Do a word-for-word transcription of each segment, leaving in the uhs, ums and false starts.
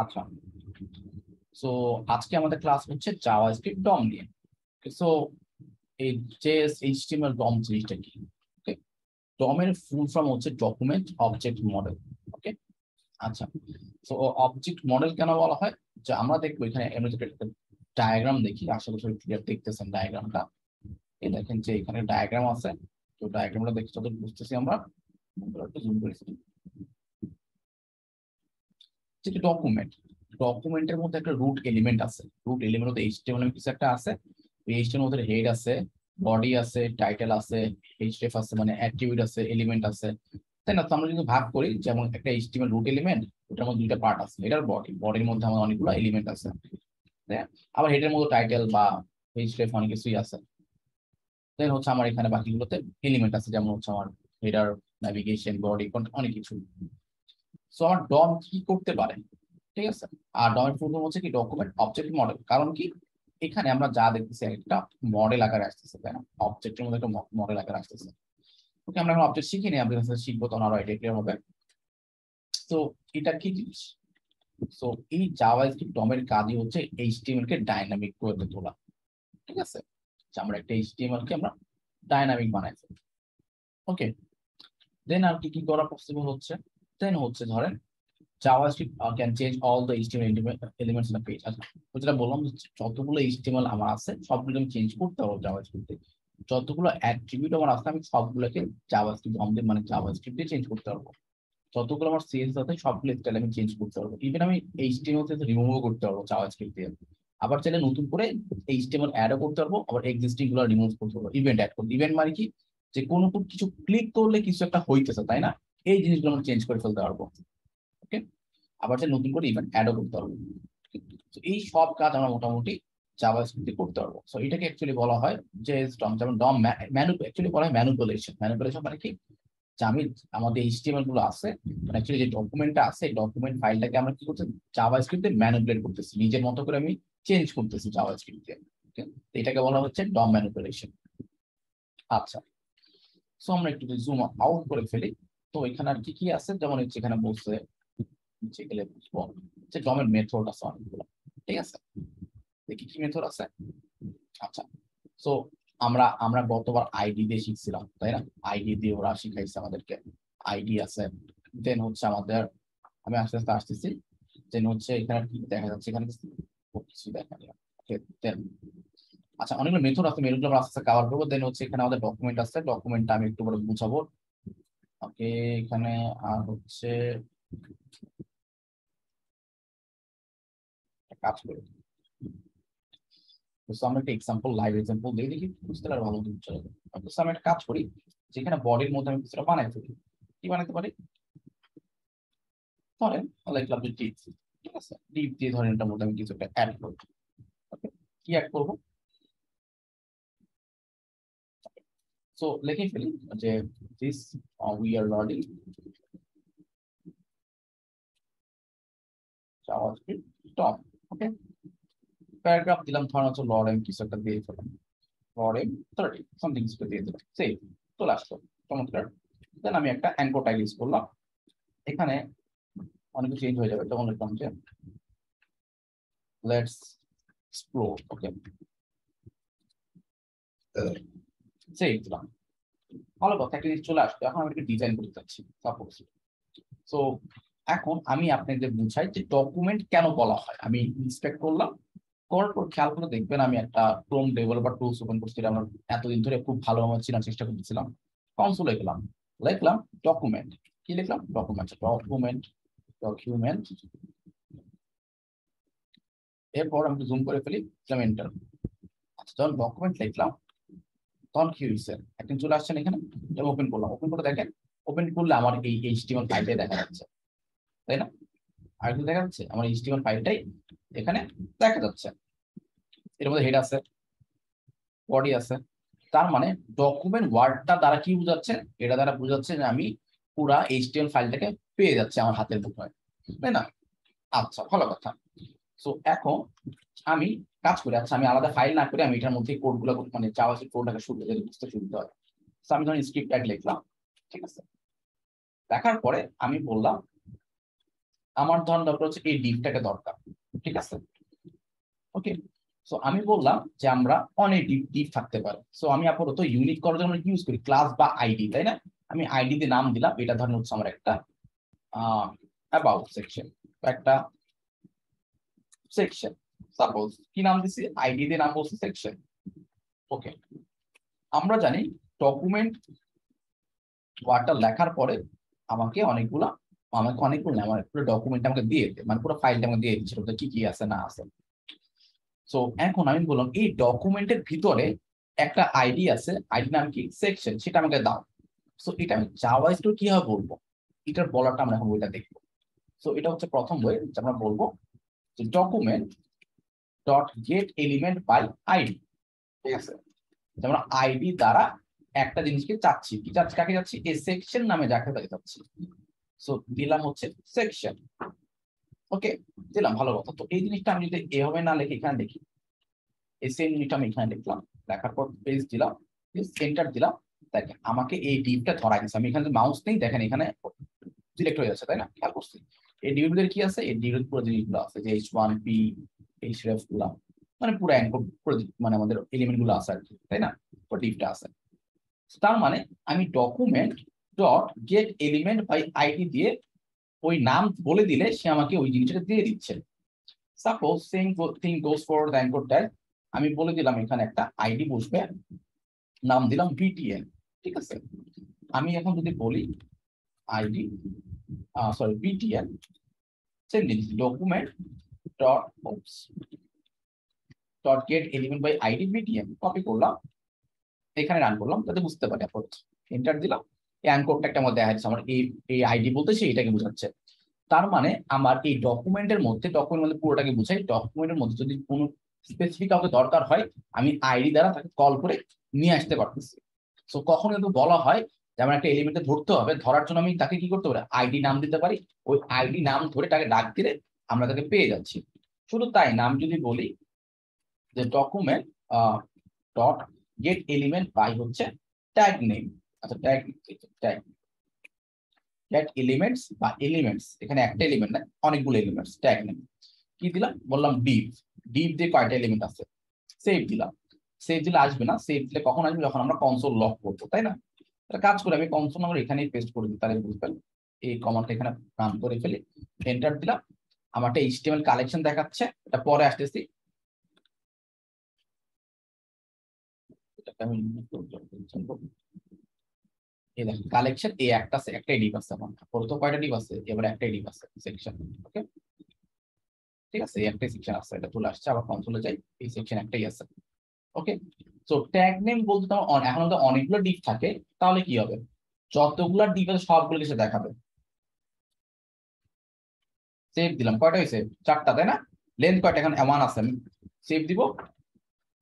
আচ্ছা, সো আজকে আমাদের ক্লাস হচ্ছে জাভাস্ক্রিপ্ট ডম নিয়ে। সো এই জেএস এইচটিএমএল ডম জিনিসটা কি? ওকে, ডম এর ফুল ফর্ম হচ্ছে ডকুমেন্ট অবজেক্ট মডেল। ওকে আচ্ছা, সো অবজেক্ট মডেল কেন বলা হয়, যে আমরা দেখবো এখানে এমনি একটা ডায়াগ্রাম দেখি, আশা করি ক্লিয়ার দেখতেছেন ডায়াগ্রামটা। এই দেখেন যে এখানে ডায়াগ্রাম আছে, তো ডায়াগ্রামটা দেখে যত বুঝতেছি আমরা জুম করেছি যেটা ডকুমেন্ট। ডকুমেন্টের মধ্যে একটা রুট এলিমেন্ট আছে, রুট এলিমেন্ট হতে এইচটিএমএল কিছু একটা আছে, এইচটিএমএল এর হেড আছে, বডি আছে, টাইটেল আছে, এইচটিএফ আছে, মানে অ্যাট্রিবিউট আছে, এলিমেন্ট আছে, তাই না? তো আমরা যদি ভাগ করি, যেমন একটা এইচটিএমএল রুট এলিমেন্ট, ওটার মধ্যে দুইটা পার্ট আছে, এটার বডি, বডির মধ্যে আমাদের অনেকগুলো এলিমেন্ট আছে, আবার হেডের মধ্যে টাইটেল বা এইচটিএফ অনেক কিছুই আছে। দেন হচ্ছে আমার এখানে বাকিগুলোতে এলিমেন্ট আছে, যেমন হচ্ছে আমার হেডার, ন্যাভিগেশন, বডি, অনেক কিছু। সো আমার ডম কি করতে পারে, ঠিক আছে? আর ডমের ফুল ফর্ম হচ্ছে কি ডকুমেন্ট অবজেক্ট মডেল। কারণ কি, এখানে আমরা যা দেখতেছি একটা মডেল আকারে আসতেছে, তাই না? অবজেক্টের মধ্যে একটা মডেল আকারে আসতেছে। ওকে, আমরা এখন অবজেক্ট শিখিনি, আমরা শিখবো তখন আরো এটা ক্লিয়ার হবে। তো এটা কি জিনিস? সো এই জাভাস্ক্রিপ্ট ডমের কাজই হচ্ছে এইচটিএমএল কে ডাইনামিক করে তোলা, ঠিক আছে? আমরা একটা এইচটিএমএল কে আমরা ডাইনামিক বানাইছি। ওকে, দেন আর কি কি করা পসিবল হচ্ছে? দেন হচ্ছে ধরেন JavaScript uh, can change all the HTML elements in the page. যেটা বললাম, যতগুলো এইচটিএমএল আমার আছে সবগুলো আমি চেঞ্জ করতে পারবো JavaScript দিয়ে। যতগুলো অ্যাট্রিবিউট আমার আছে আমি সবগুলোকে JavaScript দিয়ে, মানে JavaScript দিয়ে চেঞ্জ করতে পারবো। যতগুলো আমার সিএস আছে সবগুলো স্টাইল আমি চেঞ্জ করতে পারবো। ইভেন আমি এইচটিএমএল থেকে রিমুভও করতে পারবো JavaScript দিয়ে। আবার চাইলে নতুন করে এইচটিএমএল অ্যাডও করতে পারবো, আবার এক্সিস্টিং গুলো রিমুভ করতে পারবো। ইভেন্ট অ্যাড করতে, ইভেন্ট মানে কি, যে কোনো কিছু ক্লিক করলে কিছু একটা হইতেছে, তাই না? এই জিনিসগুলো আমরা চেঞ্জ করে ফেলতে পারবো। ওকে, আবার যে নতুন করে ইভেন্ট অ্যাডও করতে পারবো। এই সব কাজ আমরা মোটামুটি জাভাস্ক্রিপ্ট দিয়ে করতে পারবো। সো এটাকে অ্যাকচুয়ালি বলা হয় যে ডম, যেমন ডম ম্যানু অ্যাকচুয়ালি বলা হয় ম্যানুপুলেশন। ম্যানুপুলেশন মানে কি, যে আমি আমাদের এইচটিএমএল গুলো আছে, মানে অ্যাকচুয়ালি যে ডকুমেন্টটা আছে, ডকুমেন্ট ফাইলটাকে আমরা কি করছি জাভাস্ক্রিপ্ট দিয়ে ম্যানুপুলেট করতেছি, নিজের মতো করে আমি চেঞ্জ করতেছি জাভাস্ক্রিপ্ট দিয়ে। এটাকে বলা হচ্ছে ডম ম্যানুপুলেশন। আচ্ছা, সো আমরা একটু জুম আউট করে ফেলি। তো এখানে আর কি কি আছে, যেমন এখানে বলছে ডমের মেথড আছে অনেকগুলো, ঠিক আছে? দেখি কি মেথড আছে। আচ্ছা, সো আমরা আমরা গতবার আইডি দিয়ে শিখছিলাম, তাই না? আইডি দিয়ে ওরা শিখাইছে আমাদেরকে, আইডি আছে। দেন হচ্ছে আমাদের, আমি আস্তে আস্তে আসতেছি। দেন হচ্ছে এখানে কি দেখা যাচ্ছে, এখানে কিছু দেখা যায়। আচ্ছা, অনেকগুলো মেথড আছে, মেথডগুলো আমরা আস্তে আস্তে কভার করবো। দেন হচ্ছে এখানে আমাদের ডকুমেন্ট আছে, ডকুমেন্টটা আমি একটু পরে বুঝাবো। ওকে, এখানে আর হচ্ছে কাজ করে আমরা একটা এক্সাম্পল, লাইভ এক্সাম্পল দিয়ে দেখি বুঝতে পারলে ভালো দিন চলে যাবে। অবশ্য আমি একটা কাজ করি, যেখানে বডির মধ্যে আমি কিছুটা বানাইতে পারি। কি বানাইতে পারি ধরেন, ঠিক আছে, ডিপ দিয়ে ধরেন এটার মধ্যে আমি কিছুটা অ্যাড করব। ওকে, কি অ্যাড করবো? So let me feel that this uh, we are loading JavaScript DOM. Okay, paragraph dilam thorn acho load m kichu ekta diye felam, load m thirty something kichu diye dilam, save to last to tomar। Then ami ekta anchor tag use korlam, ekhane onek change hoye jabe, tomar ekta je let's explore। Okay, uh, সেই দিলাম, ভালো কথা, একটা জিনিস চলে আসতো। এখন আমি একটু ডিজাইন করতে চাচ্ছি সাপোজ। সো এখন আমি আপনাদের বুঝাই যে ডকুমেন্ট কেন বলা হয়। আমি ইন্সপেক্ট করলাম, করার পর খেয়াল করে দেখবেন আমি একটা ক্রোম ডেভেলপার টুলস ওপেন করছি, আমরা এতদিন ধরে খুব ভালোভাবে চেনার চেষ্টা করতেছিলাম। কনসোলে গেলাম, লিখলাম ডকুমেন্ট, কি লিখলাম ডকুমেন্ট, ডকুমেন্ট ডকুমেন্ট এরপর আমি জুম করে ফেলি, এন্টার। আচ্ছা, যখন ডকুমেন্ট লিখলাম তখন কি হয়েছে, একদিন চলে আসছেন এখানে, ওপেন করলাম। ওপেন করে দেখেন, ওপেন করলে আমার এই এইচটিএমএল ফাইলটাই দেখা যাচ্ছে, তাই না? আর কি দেখা যাচ্ছে, আমার এইচটিএমএল ফাইলটাই এখানে দেখা যাচ্ছে। এর মধ্যে হেড আছে, বডি আছে। তার মানে ডকুমেন্ট ওয়ার্ডটা দ্বারা কি বোঝাচ্ছে, এটা দ্বারা বোঝাচ্ছে যে আমি পুরা এইচটিএমএল ফাইলটাকে পেয়ে যাচ্ছি আমার হাতের মুঠোয়, তাই না? আচ্ছা, ভালো কথা। সো এখন আমি কাজ করে, আচ্ছা আমি আলাদা ফাইল না করে আমি এটার মধ্যে কোডগুলো, মানে জাভাস্ক্রিপ্ট কোডটাকে শুরু করে বুঝতে সুবিধা হয়। সো আমি যখন স্ক্রিপ্ট ট্যাগ লিখলাম, ঠিক আছে, দেখার পরে আমি বললাম আমার ধন দরকার হচ্ছে এই ডিপটাকে দরকার, ঠিক আছে? ওকে, সো আমি বললাম যে আমরা অনেক ডিপ ডিপ থাকতে পারে। সো আমি আপাতত ইউনিক করার জন্য ইউজ করি ক্লাস বা আইডি, তাই না? আমি আইডি দিয়ে নাম দিলাম, এটা ধরেন হচ্ছে আমার একটা অ্যাবাউট সেকশন, একটা সেকশন সাপোজ কি নাম দিছি, আইডি দিয়ে নাম বলছি সেকশন। ওকে, আমরা জানি ডকুমেন্ট ওয়াটার লেখার পরে আমাকে অনেকগুলা আমাকে অনেকগুলো আমার পুরো ডকুমেন্ট আমাকে দিয়ে দিতে, মানে পুরো ফাইলটা আমাকে দিয়ে দিচ্ছে কি কি আছে না আছে। সো এখন আমি বললাম এই ডকুমেন্টের ভিতরে একটা আইডি আছে, আইডি নাম কি সেকশন, সেটা আমাকে দাও। সো এটা আমি জাভায় তো কি হয় বলবো, এটার বলাটা আমরা এখন ওইটা দেখবো। সো এটা হচ্ছে প্রথম ওয়ে, আমরা বলবো যে document dot get element by ID, ঠিক আছে? যেমন আইডি দ্বারা একটা জিনিসকে চাচ্ছি, কি চাচ্ছি, কাকে চাচ্ছি, এই সেকশন নামে যাকে তাকে চাচ্ছি। সো দিলাম হচ্ছে সেকশন, ওকে দিলাম, ভালো কথা। তো এই জিনিসটা আমি যদি এভাবে না লিখে এখানে দেখি, এই সেম জিনিসটা আমি এখানে লিখলাম, লেখার পর পেজ দিলাম, এন্টার দিলাম, দেখেন আমাকে এই ডিপটা ধরা গেছে। আমি এখানে মাউস নেই, দেখেন এখানে সিলেক্ট হয়ে যাচ্ছে, তাই না? খেয়াল করছি এই ডিপের কি আছে, এই ডিপের পুরো জিনিসগুলো আছে, যে H one P href গুলা, মানে পুরো অ্যাঙ্কর মানে আমাদের এলিমেন্ট গুলো আছে আর কি, তাই না? পুরো ডিপটা আছে। তার মানে আমি document dot get element by ID দিয়ে ওই নাম বলে দিলে সে আমাকে ওই জিনিসটা দিয়ে দিচ্ছে। Suppose same thing goes for the anchor tag, আমি বলে দিলাম এখানে একটা আইডি বসবে, নাম দিলাম বিটিএন, ঠিক আছে? আমি এখন যদি বলি আইডি সরি বিটিএন সেম জিনিস document dot oops dot get element by ID BTN, copy করলাম এখানে রান করলাম যাতে বুঝতে পারি, এন্টার দিলাম, এই অ্যাঙ্করটা একটা আমার দেখা যাচ্ছে, আমার এই এই আইডি বলতে সে এটাকে বোঝাচ্ছে। তার মানে আমার এই ডকুমেন্টের মধ্যে, ডকুমেন্ট মানে পুরোটাকে বোঝাই, ডকুমেন্টের মধ্যে যদি কোনো স্পেসিফিক কাউকে দরকার হয় আমি আইডি দ্বারা তাকে কল করে নিয়ে আসতে পারতেছি। সো কখন কিন্তু বলা হয় যে আমার একটা এলিমেন্টে ধরতে হবে, ধরার জন্য আমি তাকে কি করতে পারি, আইডি নাম দিতে পারি, ওই আইডি নাম ধরে তাকে ডাক দিলে আমরা তাকে পেয়ে যাচ্ছি। শুধু তাই নাম যদি বলি যে document dot get element by হচ্ছে ট্যাগ নেম, আচ্ছা ট্যাগ ট্যাগ গেট এলিমেন্টস বা এলিমেন্টস, এখানে একটা এলিমেন্ট না অনেকগুলো এলিমেন্টস, ট্যাগ নেম কি দিলাম, বললাম ডিপ, ডিপ যে কয়টা এলিমেন্ট আছে, সেভ দিলাম। সেভ দিলে আসবে না, সেভ দিলে কখন আসবে, যখন আমরা কনসোল লক করবো, তাই না? কাজ করে আমি কনসোল নাম্বার এখানেই পেস্ট করে দিই, তাহলে বুঝবেন এই কমান্ডটা এখানে রান করে ফেলি, এন্টার দিলাম, আমার একটা এইচটিএমএল কালেকশন দেখাচ্ছে, এটা পরে আসতেছি, কালেকশন এ একটা আছে, একটাই ডিপ আছে, আমার প্রথম কয়টা ডিপ আছে, এবারে একটাই ডিপ আছে সেকশন, ওকে ঠিক আছে, একটাই সেকশন আছে, এটা চলে আসছে। আবার কনসোলে যাই, এই সেকশন একটাই আছে, ওকে। সো ট্যাগ নেম বলতে তোমার এখন তো অনেকগুলো ডিপ থাকে, তাহলে কি হবে, যতগুলো ডিপ আছে সবগুলো কিছু দেখাবে। সেভ দিলাম, কয়টা হয়েছে, চারটা, তাই না? লেন্থ কয়টা, এখন ওয়ান আছে, আমি সেভ দিব,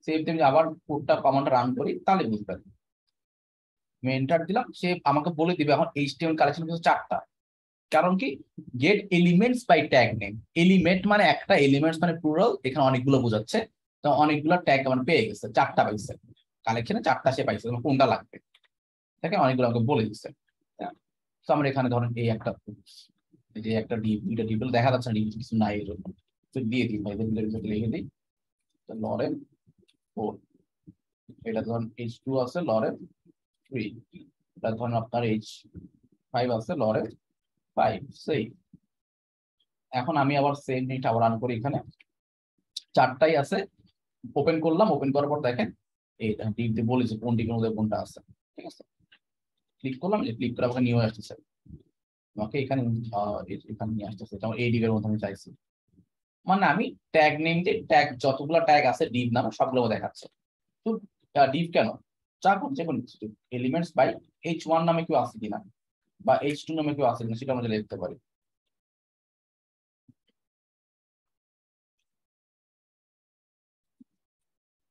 সেভ দিয়ে আবার কোডটা কমান্ডটা রান করি, তাহলে বুঝতে পারবে। আমি এন্টার দিলাম, সে আমাকে বলে দিবে এখন এইচটিএমএল কালেকশন কিছু চারটা, কারণ কি get elements by tag name, element মানে একটা, এলিমেন্টস মানে প্লুরাল, এখানে অনেকগুলো বোঝাচ্ছে, তো অনেকগুলো ট্যাগ আমার পেয়ে গেছে, চারটা পাইছে কালেকশনে, চারটা সে পাইছে, কোনটা লাগবে দেখে অনেকগুলো আমাকে বলে দিচ্ছে। তো আমরা এখানে ধরেন এই একটা যে একটা ডিপ, দুইটা ডিপ দেখা যাচ্ছে ডিপ কিছু নাই, এরকম দিয়ে দিই, লিখে দিই লরেন ফোর, এটা ধরেন এইচ টু আছে লরেন থ্রি, এটা ধরেন আপনার এইচ ফাইভ আছে লরেন ফাইভ, সেই এখন আমি আবার সেম নিট আবার রান করি, এখানে চারটাই আছে, ওপেন করলাম, ওপেন করার পর দেখেন এই ডিপ দিয়ে বলেছে কোনটি কোন কোনটা আছে, ঠিক আছে? ক্লিক করলাম, ক্লিক করে আমাকে নিয়ে আসতেছে, আমাকে এখানে এখানে নিয়ে আসতেছে, যেমন এই ডিপের মধ্যে আমি চাইছি, মানে আমি ট্যাগ নেম দিয়ে ট্যাগ যতগুলো ট্যাগ আছে ডিপ নাম সবগুলো দেখাচ্ছে। তো ডিপ কেন, যা করছে কোন এলিমেন্টস বাই এইচ ওয়ান নামে কেউ আসে কিনা বা এইচ টু নামে কেউ আসে কিনা সেটা আমরা লিখতে পারি।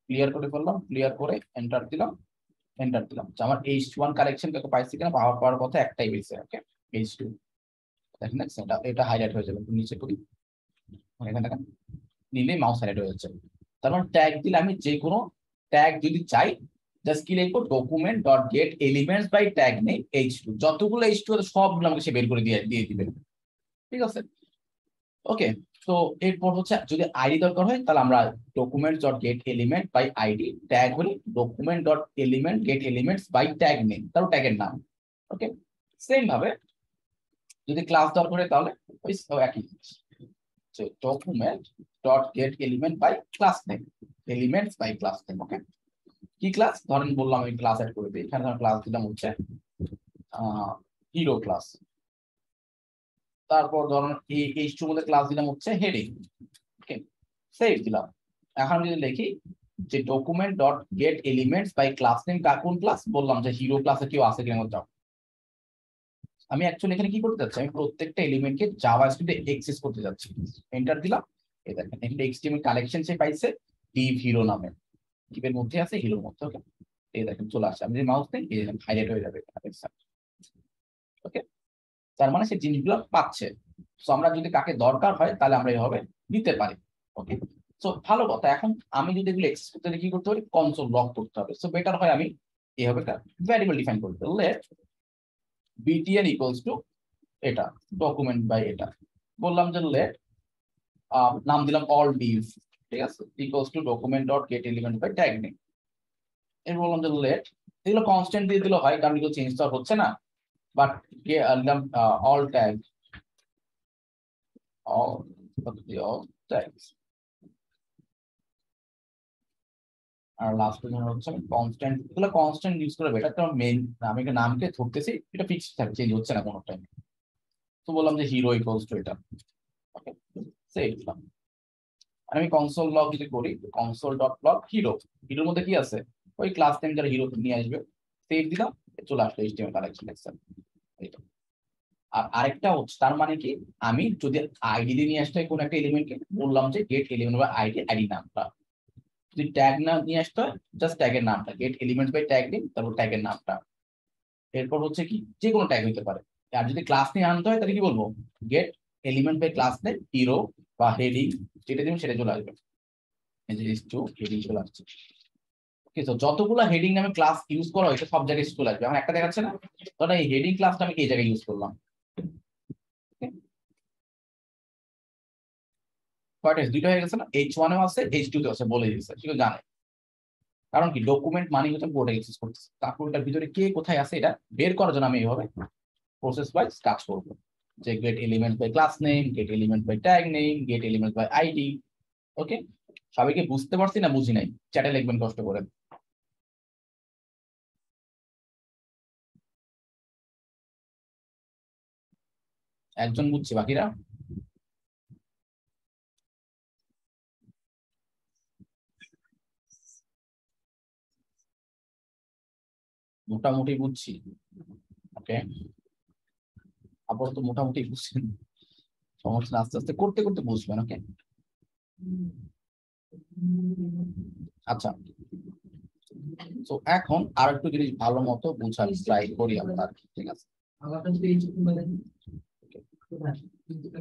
ক্লিয়ার করে ফেললাম, ক্লিয়ার করে এন্টার দিলাম, এন্টার দিলাম, আমার এইচ ওয়ান কালেকশন কাউকে পাইছি কিনা, পাওয়ার পাওয়ার কথা একটাই পেয়েছে, ওকে এইচ টু, দেখেন এটা হাইলাইট হয়ে যাবে, নিচে করি, এখানে দেখেন নিলে মাউস হাইলাইট হয়ে যাচ্ছে। তারপর ট্যাগ দিলে আমি যে কোনো ট্যাগ যদি চাই জাস্ট কি লিখবো, document dot get elements by tag name H two, যতগুলো এইচ টু সবগুলো আমাকে সে বের করে দিয়ে দিয়ে দিবে, ঠিক আছে? Okay, so এরপর হচ্ছে যদি আইডি দরকার হয় তাহলে আমরা document.getElement by id tag হলে document.element getElements by tag name তার ট্যাগের নাম। ওকে, সেম ভাবে যদি ক্লাস দরকার হয় তাহলে ওই একই so document.getElement by class name elements by class name। Okay, কি ক্লাস ধরেন বললাম আমি ক্লাস এড করে দিই, এখানে ধরেন ক্লাস দিলাম হচ্ছে আহ হিরো ক্লাস, তারপর ধরুন এই এইচটু মধ্যে ক্লাস দিলাম হচ্ছে হেডিং। ওকে, সেভ দিলাম। এখন যদি লিখি যে document dot get elements by class name, কোন ক্লাস বললাম যে হিরো ক্লাসে কেউ আছে কিনা যাও। আমি অ্যাকচুয়ালি এখানে কি করতে যাচ্ছি, আমি প্রত্যেকটা এলিমেন্টকে জাভাস্ক্রিপ্টে এক্সেস করতে যাচ্ছি। এন্টার দিলাম, এই দেখেন এখানে এক্সটিএমএল কালেকশন সে পাইছে ডিভ হিরো নামে, ডিভের মধ্যে আছে হিরোর মধ্যে। ওকে, এই দেখেন চলে আসে। আমি যদি মাউস নেই এই হাইলাইট হয়ে যাবে। ওকে, তার মানে সে জিনিসগুলো পাচ্ছে। সো আমরা যদি কাকে দরকার হয় তাহলে আমরা এভাবে নিতে পারি। ওকে, সো ভালো কথা। এখন আমি যদি এগুলো এক্সেস করতে কি করতে পারি, কনসোল লক করতে হবে। সো বেটার হয় আমি এইভাবে ভ্যারিয়েবল ডিফাইন করতে, লেট বিটিএন ইকুয়ালস টু এটা ডকুমেন্ট বাই এটা বললাম যে লেট নাম দিলাম অল ডিভ, ঠিক আছে, equals to document dot get element by tag name. এর বললাম যে লেট, এগুলো কনস্ট্যান্ট দিয়ে দিলে হয় কারণ এগুলো চেঞ্জ তো আর হচ্ছে না। But um, uh, all tags, all all tags. Our last one also constant. Because constant use करो बेटा तो main नाम के नाम के थोड़े से इटा fixed था change होते हैं ना कौन टाइम। तो बोला हमने hero equals to इटा। Okay, save किया। अरे मैं console log इसे कोरी console dot log hero hero में तो क्या आसे? वही class time जरा hero नहीं आएगा। Save दिया। চলে আসলো এইচটিএমএল কালেকশন সেকশন। আর আরেকটা হচ্ছে তার মানে কি, আমি যদি আইডি দিয়ে নিয়ে আসতে কোন একটা এলিমেন্টকে বললাম যে get element by ID, ID নামটা। যদি ট্যাগ না নিয়ে আসতে জাস্ট ট্যাগের নামটা গেট এলিমেন্ট বাই ট্যাগ দিন, তারপর ট্যাগের নামটা। এরপর হচ্ছে কি যে কোনো ট্যাগ হতে পারে। আর যদি ক্লাস নিয়ে আনতে হয় তাহলে কি বলবো, get element by class name hero বা হেডিং যেটা দিবেন সেটা চলে আসবে। এই যে ইস টু হেডিং চলে আসছে। যতগুলো হেডিং নামে ক্লাস ইউজ করা হয়েছে সব জায়গায় স্কুল আসবে। এখন একটা দেখাচ্ছে না, ধরো এই হেডিং ক্লাসটা আমি এই জায়গায় ইউজ করলাম, দুইটা হয়ে গেছে না, এইচ ওয়ান এও আছে এইচ টু তে আছে বলে দিয়েছে, সেটা জানে। কারণ কি ডকুমেন্ট মানে হচ্ছে বোর্ডে ইউজ করতেছে, তারপর ওটার ভিতরে কে কোথায় আছে এটা বের করার জন্য আমি এইভাবে প্রসেস ওয়াইজ কাজ করবো। যে get element by class name, get element by tag name, get element by ID. Okay, সবাইকে বুঝতে পারছি না বুঝি নাই চ্যাটে লিখবেন কষ্ট করে। একজন বুঝছে, বাকিরা মোটামুটি বুঝছি। ওকে, আপনারা তো মোটামুটি বুঝছেন, সমস্যা আস্তে আস্তে করতে করতে বুঝবেন। ওকে, আচ্ছা, তো এখন আর একটু জিনিস ভালো মতো বুঝার ট্রাই করি আমরা। ঠিক আছে, এখন আমরা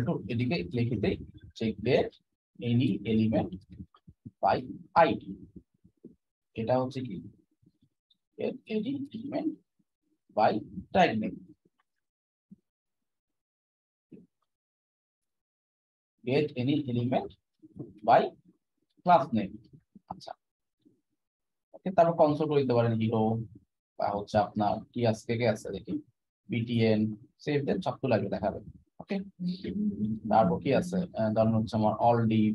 একটু এদিকে লিখে দিই যে get any element by ID. এটা হচ্ছে কি get any element by tag name, get any element by class name. আচ্ছা, ওকে, তারপর কনসোল করে দিতে পারেন হিরো বা হচ্ছে আপনার কি আজকে কে আছে দেখি বিটিএন সেভ দেন, সবগুলো আগে দেখাবে। ওকে, তারপর কি আছে ধরুন হচ্ছে আমার অল ডিভ।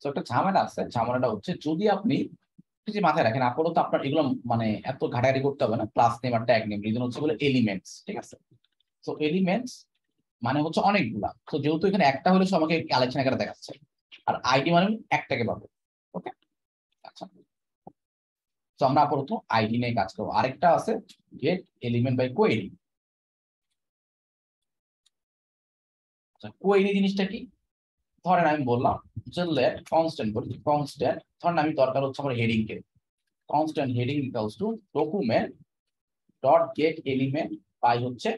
তো একটা ঝামেলা আছে, ঝামেলাটা হচ্ছে যদি আপনি কিছু মাথায় রাখেন আপাতত আপনার এগুলো মানে এত ঘাটাঘাটি করতে হবে না, ক্লাস নেম আর ট্যাগ নেম রিজন হচ্ছে বলে এলিমেন্টস। ঠিক আছে, তো এলিমেন্টস মানে হচ্ছে অনেকগুলা, তো যেহেতু এখানে একটা হলে সব আমাকে কালেকশন আকারে দেখাচ্ছে, আর আইডি মানে একটাকে পাবো। ওকে, আচ্ছা, তো আমরা আপাতত আইডি নিয়ে কাজ করবো। আরেকটা আছে গেট এলিমেন্ট বাই কোয়েরি। আচ্ছা, কোয়েরি জিনিসটা কি, ধরেন আমি বললাম যে লেট কনস্ট্যান্ট বলি, কনস্ট্যান্ট ধরেন আমি দরকার হচ্ছে আমার হেডিং কে, constant heading equals to document dot get element by হচ্ছে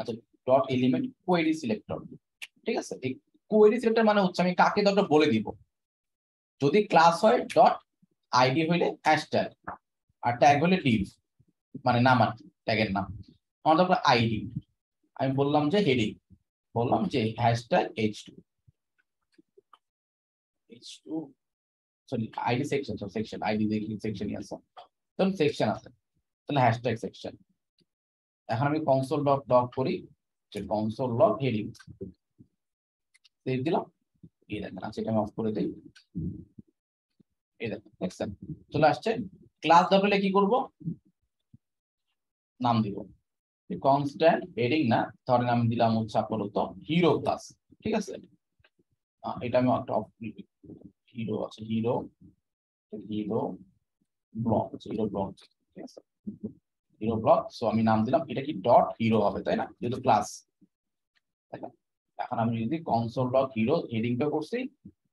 আচ্ছা ডট এলিমেন্ট কোয়েরি সিলেক্টর। ঠিক আছে, এই কোয়েরি সিলেক্টর মানে হচ্ছে আমি কাকে দরকার বলে দিব, যদি ক্লাস হয় ডট আইডি হইলে হ্যাশট্যাগ আর ট্যাগ হইলে ডিভ মানে নাম আর কি ট্যাগের নাম আমাদের আইডি আমি বললাম যে হেডিং বললাম যে hashtag H two H two sorry ID section সব সেকশন আইডি দেখি সেকশন আছে তো সেকশন আছে তাহলে হ্যাশট্যাগ সেকশন এখন আমি কনসোল ডট লগ করি যে কনসোল লগ হেডিং সেভ দিলাম এই দেখেন আচ্ছা এটা আমি অফ করে দেই এই দেখেন দেখছেন চলে আসছে ক্লাস ডাবলে কি করব নাম দিব কনস্ট্যান্ট হেডিং না ধরেন আমি দিলাম হচ্ছে আপাতত হিরো ক্লাস ঠিক আছে এটা আমি অফ হিরো আছে hero hero block hero block ঠিক আছে হিরো ব্লক সো আমি নাম দিলাম এটা কি ডট হিরো হবে তাই না যেহেতু ক্লাস এখন আমি যদি কনসোল লগ হিরো হেডিংটা করছি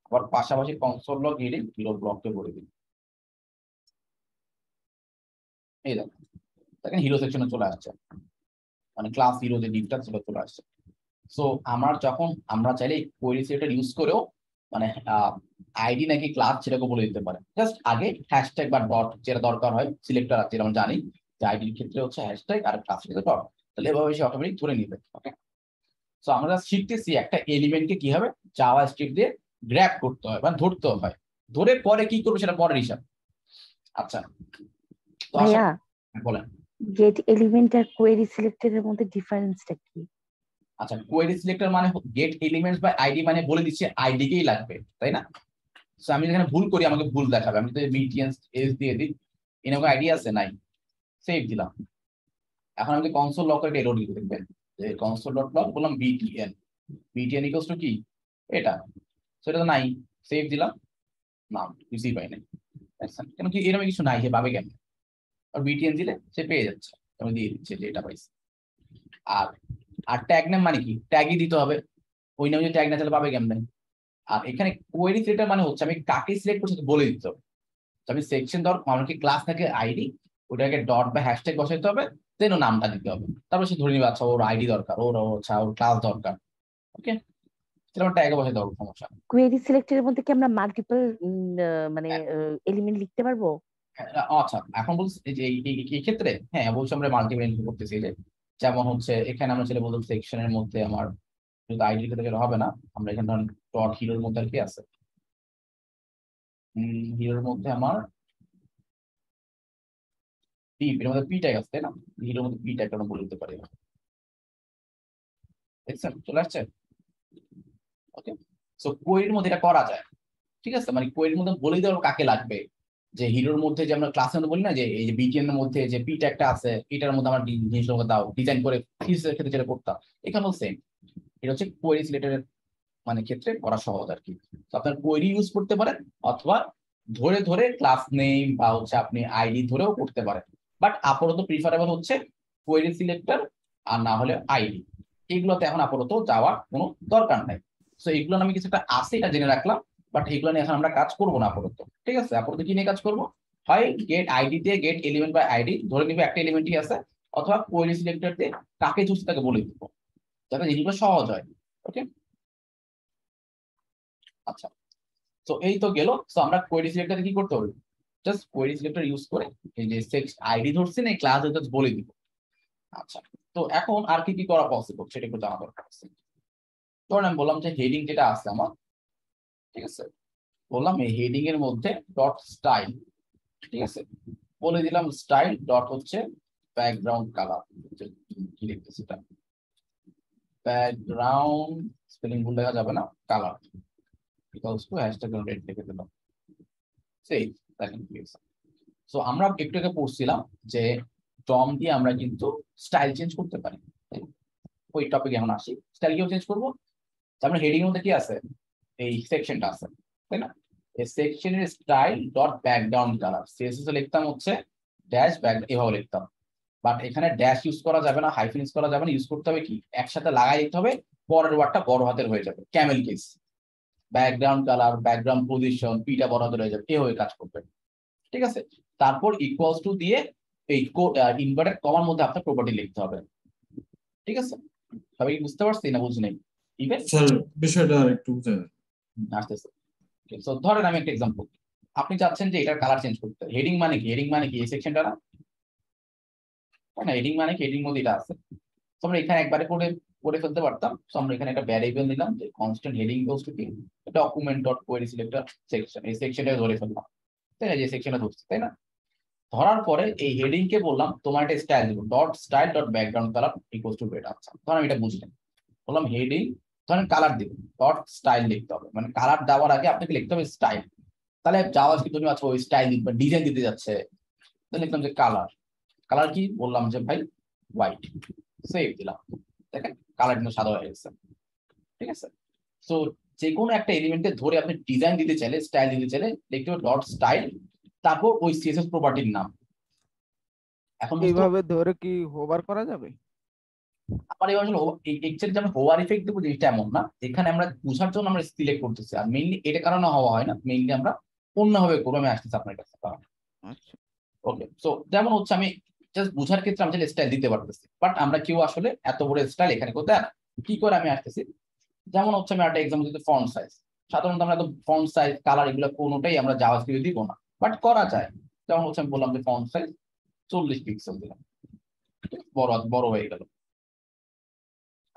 আবার পাশাপাশি কনসোল লগ হেডিং হিরো ব্লকটা করে দিই এই দেখেন দেখেন হিরো সেকশনে চলে আসছে মানে ক্লাস হিরো যে ডিভটা সেটা চলে আসছে সো আমার যখন আমরা চাইলে কোয়েরি সেটটা ইউজ করেও মানে আইডি নাকি ক্লাস সেটাকে বলে দিতে পারে জাস্ট আগে হ্যাশট্যাগ বা ডট যেটা দরকার হয় সিলেক্টর আছে যেমন জানি যে আইডির ক্ষেত্রে হচ্ছে হ্যাশট্যাগ আর ক্লাস ক্ষেত্রে ডট তাহলে এভাবে সে অটোমেটিক ধরে নিবে ওকে সো আমরা শিখতেছি একটা এলিমেন্টকে কিভাবে জাভাস্ক্রিপ্ট দিয়ে গ্র্যাব করতে হয় মানে ধরতে হয় ধরে পরে কি করবে সেটা পরের হিসাব আচ্ছা তো আচ্ছা বলেন গেট এলিমেন্ট আর কোয়েরি সিলেক্টরের মধ্যে ডিফারেন্সটা কি আচ্ছা কোয়েরি সিলেক্টর মানে গেট এলিমেন্টস বাই আইডি মানে বলে দিচ্ছে আইডি কেই লাগবে তাই না সো আমি এখানে ভুল করি আমাকে ভুল দেখাবে আমি তো বিটিএন এস দিয়ে দিই এরকম আইডি আছে নাই সেভ দিলাম এখন আমি কনসোল লগ করে এরর দিতে দেখবেন যে কনসোল ডট লগ বললাম বিটিএন বিটিএন ইকুয়ালস টু কি এটা সো এটা নাই সেভ দিলাম নাম কিছুই পাই নাই কেন কি এরকম কিছু নাই হে ভাবে কেন আর বিটিএন দিলে সে পেয়ে যাচ্ছে আমি দিয়ে দিচ্ছি যে এটা পাইছি আর আর ট্যাগ নেম মানে কি ট্যাগই দিতে হবে ওই নামে যদি ট্যাগ না চলে পাবে কেমন আর এখানে কোয়েরি সিলেক্টর মানে হচ্ছে আমি কাকে সিলেক্ট করছি বলে দিতে হবে আমি সেকশন ধর আমাকে ক্লাস থাকে আইডি ওটাকে ডট বা হ্যাশট্যাগ বসাইতে হবে দেন ও নামটা দিতে হবে তারপরে সে ধরে নিবে আচ্ছা ওর আইডি দরকার ওর আচ্ছা ওর ক্লাস দরকার ওকে তাহলে ট্যাগ বসাইতে হবে সমস্যা কোয়েরি সিলেক্টরের মধ্যে কি আমরা মাল্টিপল মানে এলিমেন্ট লিখতে পারবো আচ্ছা এখন বলছি যে এই ক্ষেত্রে হ্যাঁ অবশ্যই আমরা মাল্টিপল এলিমেন্ট করতেছি যে যেমন হচ্ছে এখানে আমরা ছেলে বলতাম সেকশনের মধ্যে আমার যদি আইডি ক্ষেত্রে হবে না আমরা এখানে ডট হিরোর মধ্যে আর কি আছে হিরোর মধ্যে আমার পি এর মধ্যে পি ট্যাগ আছে তাই না হিরোর মধ্যে পি ট্যাগটা আমরা বলে দিতে পারি দেখছেন চলে আসছে ওকে সো কোয়েরির মধ্যে এটা করা যায় ঠিক আছে মানে কোয়েরির মধ্যে বলে দেওয়া কাকে লাগবে যে হিরোর মধ্যে যে আমরা ক্লাসের মধ্যে বলি না যে এই যে বিটিএন এর মধ্যে যে পিটা একটা আছে এটার মধ্যে আমরা জিনিসগুলো দাও ডিজাইন করে ফিচার ক্ষেত্রে যেটা করতাম এখানেও সেম এটা হচ্ছে কোয়েরি সিলেক্টরের মানে ক্ষেত্রে করা সহজ আর কি তো আপনার কোয়েরি ইউজ করতে পারেন অথবা ধরে ধরে ক্লাস নেম বা হচ্ছে আপনি আইডি ধরেও করতে পারেন বাট আপাতত প্রিফারেবল হচ্ছে কোয়েরি সিলেক্টর আর না হলে আইডি এগুলোতে এখন আপাতত যাওয়ার কোনো দরকার নাই সো এগুলো আমি কিছুটা আছে এটা জেনে রাখলাম বাট এগুলো নিয়ে এখন আমরা কাজ করবো না আপাতত ঠিক আছে আপাতত কি নিয়ে কাজ করবো হয় গেট আইডি দিয়ে গেট এলিমেন্ট বাই আইডি ধরে নিবে একটা এলিমেন্টই আছে অথবা কোয়েরি সিলেক্টর দিয়ে কাকে চুজ তাকে বলে দিব যাতে জিনিসগুলো সহজ হয় ওকে আচ্ছা তো এই তো গেল তো আমরা কোয়েরি সিলেক্টরে কি করতে হবে জাস্ট কোয়েরি সিলেক্টর ইউজ করে এই যে সেক্স আইডি ধরছি না ক্লাস এটা বলে দিব আচ্ছা তো এখন আর কি কি করা পসিবল সেটা একটু জানা দরকার আছে ধরুন আমি বললাম যে হেডিং যেটা আছে আমার ঠিক আছে বললাম এই হেডিং এর মধ্যে ডট স্টাইল ঠিক আছে বলে দিলাম স্টাইল ডট হচ্ছে ব্যাকগ্রাউন্ড কালার কি লিখতেছি এটা ব্যাকগ্রাউন্ড স্পেলিং ভুল লেখা যাবে না colour equals to hashtag red লিখে দিলাম সেভ দেখেন সো আমরা একটু আগে পড়ছিলাম যে ডম দিয়ে আমরা কিন্তু স্টাইল চেঞ্জ করতে পারি ওই টপিকে এখন আসি স্টাইল কিও চেঞ্জ করবো তারপরে হেডিং এর মধ্যে কি আছে এই সেকশনটা আছে তাই না এই সেকশনের style dot background colour CSS এ লিখতাম হচ্ছে ড্যাশ ব্যাক এভাবে লিখতাম বাট এখানে ড্যাশ ইউজ করা যাবে না হাইফেন ইউজ করা যাবে না ইউজ করতে হবে কি একসাথে লাগাই দিতে হবে পরের ওয়ার্ডটা বড় হাতের হয়ে যাবে camel case background colour background position পিটা বড় হাতের হয়ে যাবে এভাবে কাজ করবে ঠিক আছে তারপর ইকুয়ালস টু দিয়ে এই ইনভার্টেড কমার মধ্যে আপনার প্রপার্টি লিখতে হবে ঠিক আছে সবাই বুঝতে পারছি না বুঝি নাই ঠিক আছে স্যার বিষয়টা আরেকটু বুঝাবেন আচ্ছা সো ধরেন আমি একটা एग्जांपल আপনি চাচ্ছেন যে এটার কালার চেঞ্জ করতে। হেডিং মানে কি? হেডিং মানে কি এই সেকশনটা না, মানে হেডিং মানে কি? হেডিং মধ্যে এটা আছে, সো আমরা এখানে একবারে করে করে ফেলতে পারতাম। সো আমরা এখানে একটা ভ্যারিয়েবল নিলাম যে কনস্ট্যান্ট হেডিং গোস টু কি document dot query selector section, এই সেকশনটা ধরে ফেললাম তাই না, যে সেকশনটা ধরছি তাই না। ধরার পরে এই হেডিং কে বললাম তোমার একটা স্টাইল দিব dot style dot background colour equal to red. আচ্ছা ধরেন আমি এটা বুঝলাম, বললাম হেডিং ধরেন কালার দিব ডট স্টাইল লিখতে হবে, মানে কালার দেওয়ার আগে আপনাকে লিখতে হবে স্টাইল। তাহলে যাওয়া কি তুমি আছো ওই স্টাইল বা ডিজাইন দিতে যাচ্ছে, তাহলে লিখলাম যে কালার, কালার কি বললাম যে ভাই হোয়াইট, সেভ দিলাম, দেখেন কালার কিন্তু সাদা হয়ে গেছে। ঠিক আছে, সো যে কোনো একটা এলিমেন্টে ধরে আপনি ডিজাইন দিতে চাইলে স্টাইল দিতে চাইলে লিখতে হবে ডট স্টাইল তারপর ওই সিএসএস প্রপার্টির নাম। এখন এইভাবে ধরে কি হোভার করা যাবে? আবার এই আসলে এক্সেল যেমন হোভার ইফেক্ট দেবো যেটা এমন না, এখানে আমরা বুঝার জন্য আমরা সিলেক্ট করতেছি, আর মেইনলি এটা কারণে হওয়া হয় না, মেইনলি আমরা অন্যভাবে ক্রমে আসতেছি আপনার কাছে। ওকে, সো যেমন হচ্ছে আমি জাস্ট বুঝার ক্ষেত্রে আমি স্টাইল দিতে পারতেছি, বাট আমরা কেউ আসলে এত বড় স্টাইল এখানে কোথায় কি করে আমি আসতেছি। যেমন হচ্ছে আমি একটা এক্সাম্পল দিতে ফন্ট সাইজ, সাধারণত আমরা ফন্ট সাইজ কালার এগুলো কোনোটাই আমরা জাভাস্ক্রিপ্টে দিব না, বাট করা যায়। যেমন হচ্ছে আমি বললাম যে ফন্ট সাইজ চল্লিশ পিক্সেল দিলাম, বড় বড় হয়ে গেল।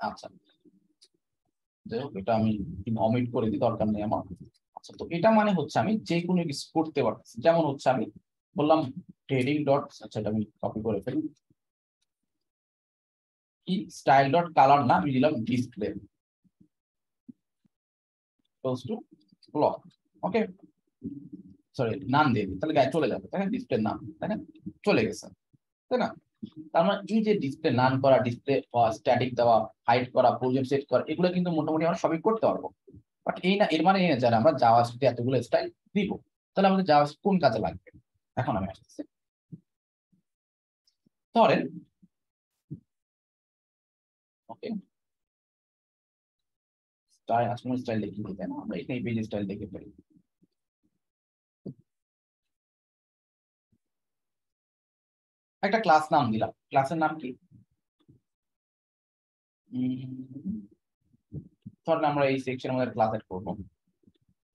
আচ্ছা যাই হোক, এটা আমি অমিট করে দিই, দরকার নেই আমার। আচ্ছা, তো এটা মানে হচ্ছে আমি যে কোনো কিছু করতে পারতেছি। যেমন হচ্ছে আমি বললাম হেডিং ডট, আচ্ছা এটা আমি কপি করে ফেলি, কি স্টাইল ডট কালার না আমি দিলাম display close to block, okay sorry নাম দিয়ে দিই, তাহলে গায়ে চলে যাবে। দেখেন ডিসপ্লে নাম, দেখেন চলে গেছে তাই না। তার মানে এই যে ডিসপ্লে নাম করা, ডিসপ্লে স্ট্যাটিক দেওয়া, হাইড করা, প্রয়োজন সেট করা, এগুলো কিন্তু মোটামুটি আমরা সবই করতে পারবো। বাট এই না এর মানে এই না জানা আমরা জাভাস্ক্রিপ্টে এতগুলো স্টাইল দিব, তাহলে আমাদের জাভাস্ক্রিপ্ট কোন কাজে লাগবে। এখন আমি আসতেছি, ধরেন ওকে স্টাইল আসমো স্টাইল লিখি দিই না, আমরা এখানে পেজ স্টাইল লিখে ফেলি। একটা ক্লাস নাম দিলাম, ক্লাসের নাম কি ধরেন আমরা এই সেকশনের মধ্যে ক্লাস এড করব,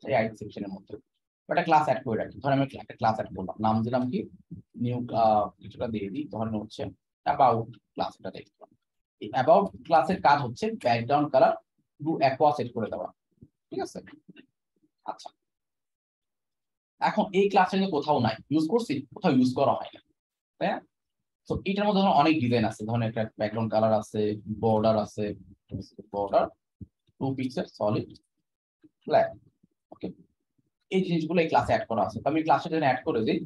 এই আইট সেকশনের মধ্যে একটা ক্লাস এড করে রাখি। ধরেন আমি একটা ক্লাস এড করলাম, নাম দিলাম কি নিউ, কিছুটা দিয়ে দিই ধরেন হচ্ছে অ্যাবাউট ক্লাসটা দেখলাম। এই অ্যাবাউট ক্লাসের কাজ হচ্ছে background colour blue aqua set করে দেওয়া, ঠিক আছে। আচ্ছা এখন এই ক্লাসের কোথাও নাই, ইউজ করছি কোথাও ইউজ করা হয় না তাই না। তো এটার মধ্যে ধরো অনেক ডিজাইন আছে, ধরেন একটা ব্যাকগ্রাউন্ড কালার আছে, বর্ডার আছে, border two pixel solid black, okay এই জিনিসগুলো এই ক্লাসে অ্যাড করা আছে। তো আমি ক্লাসের জন্য অ্যাড করে দিই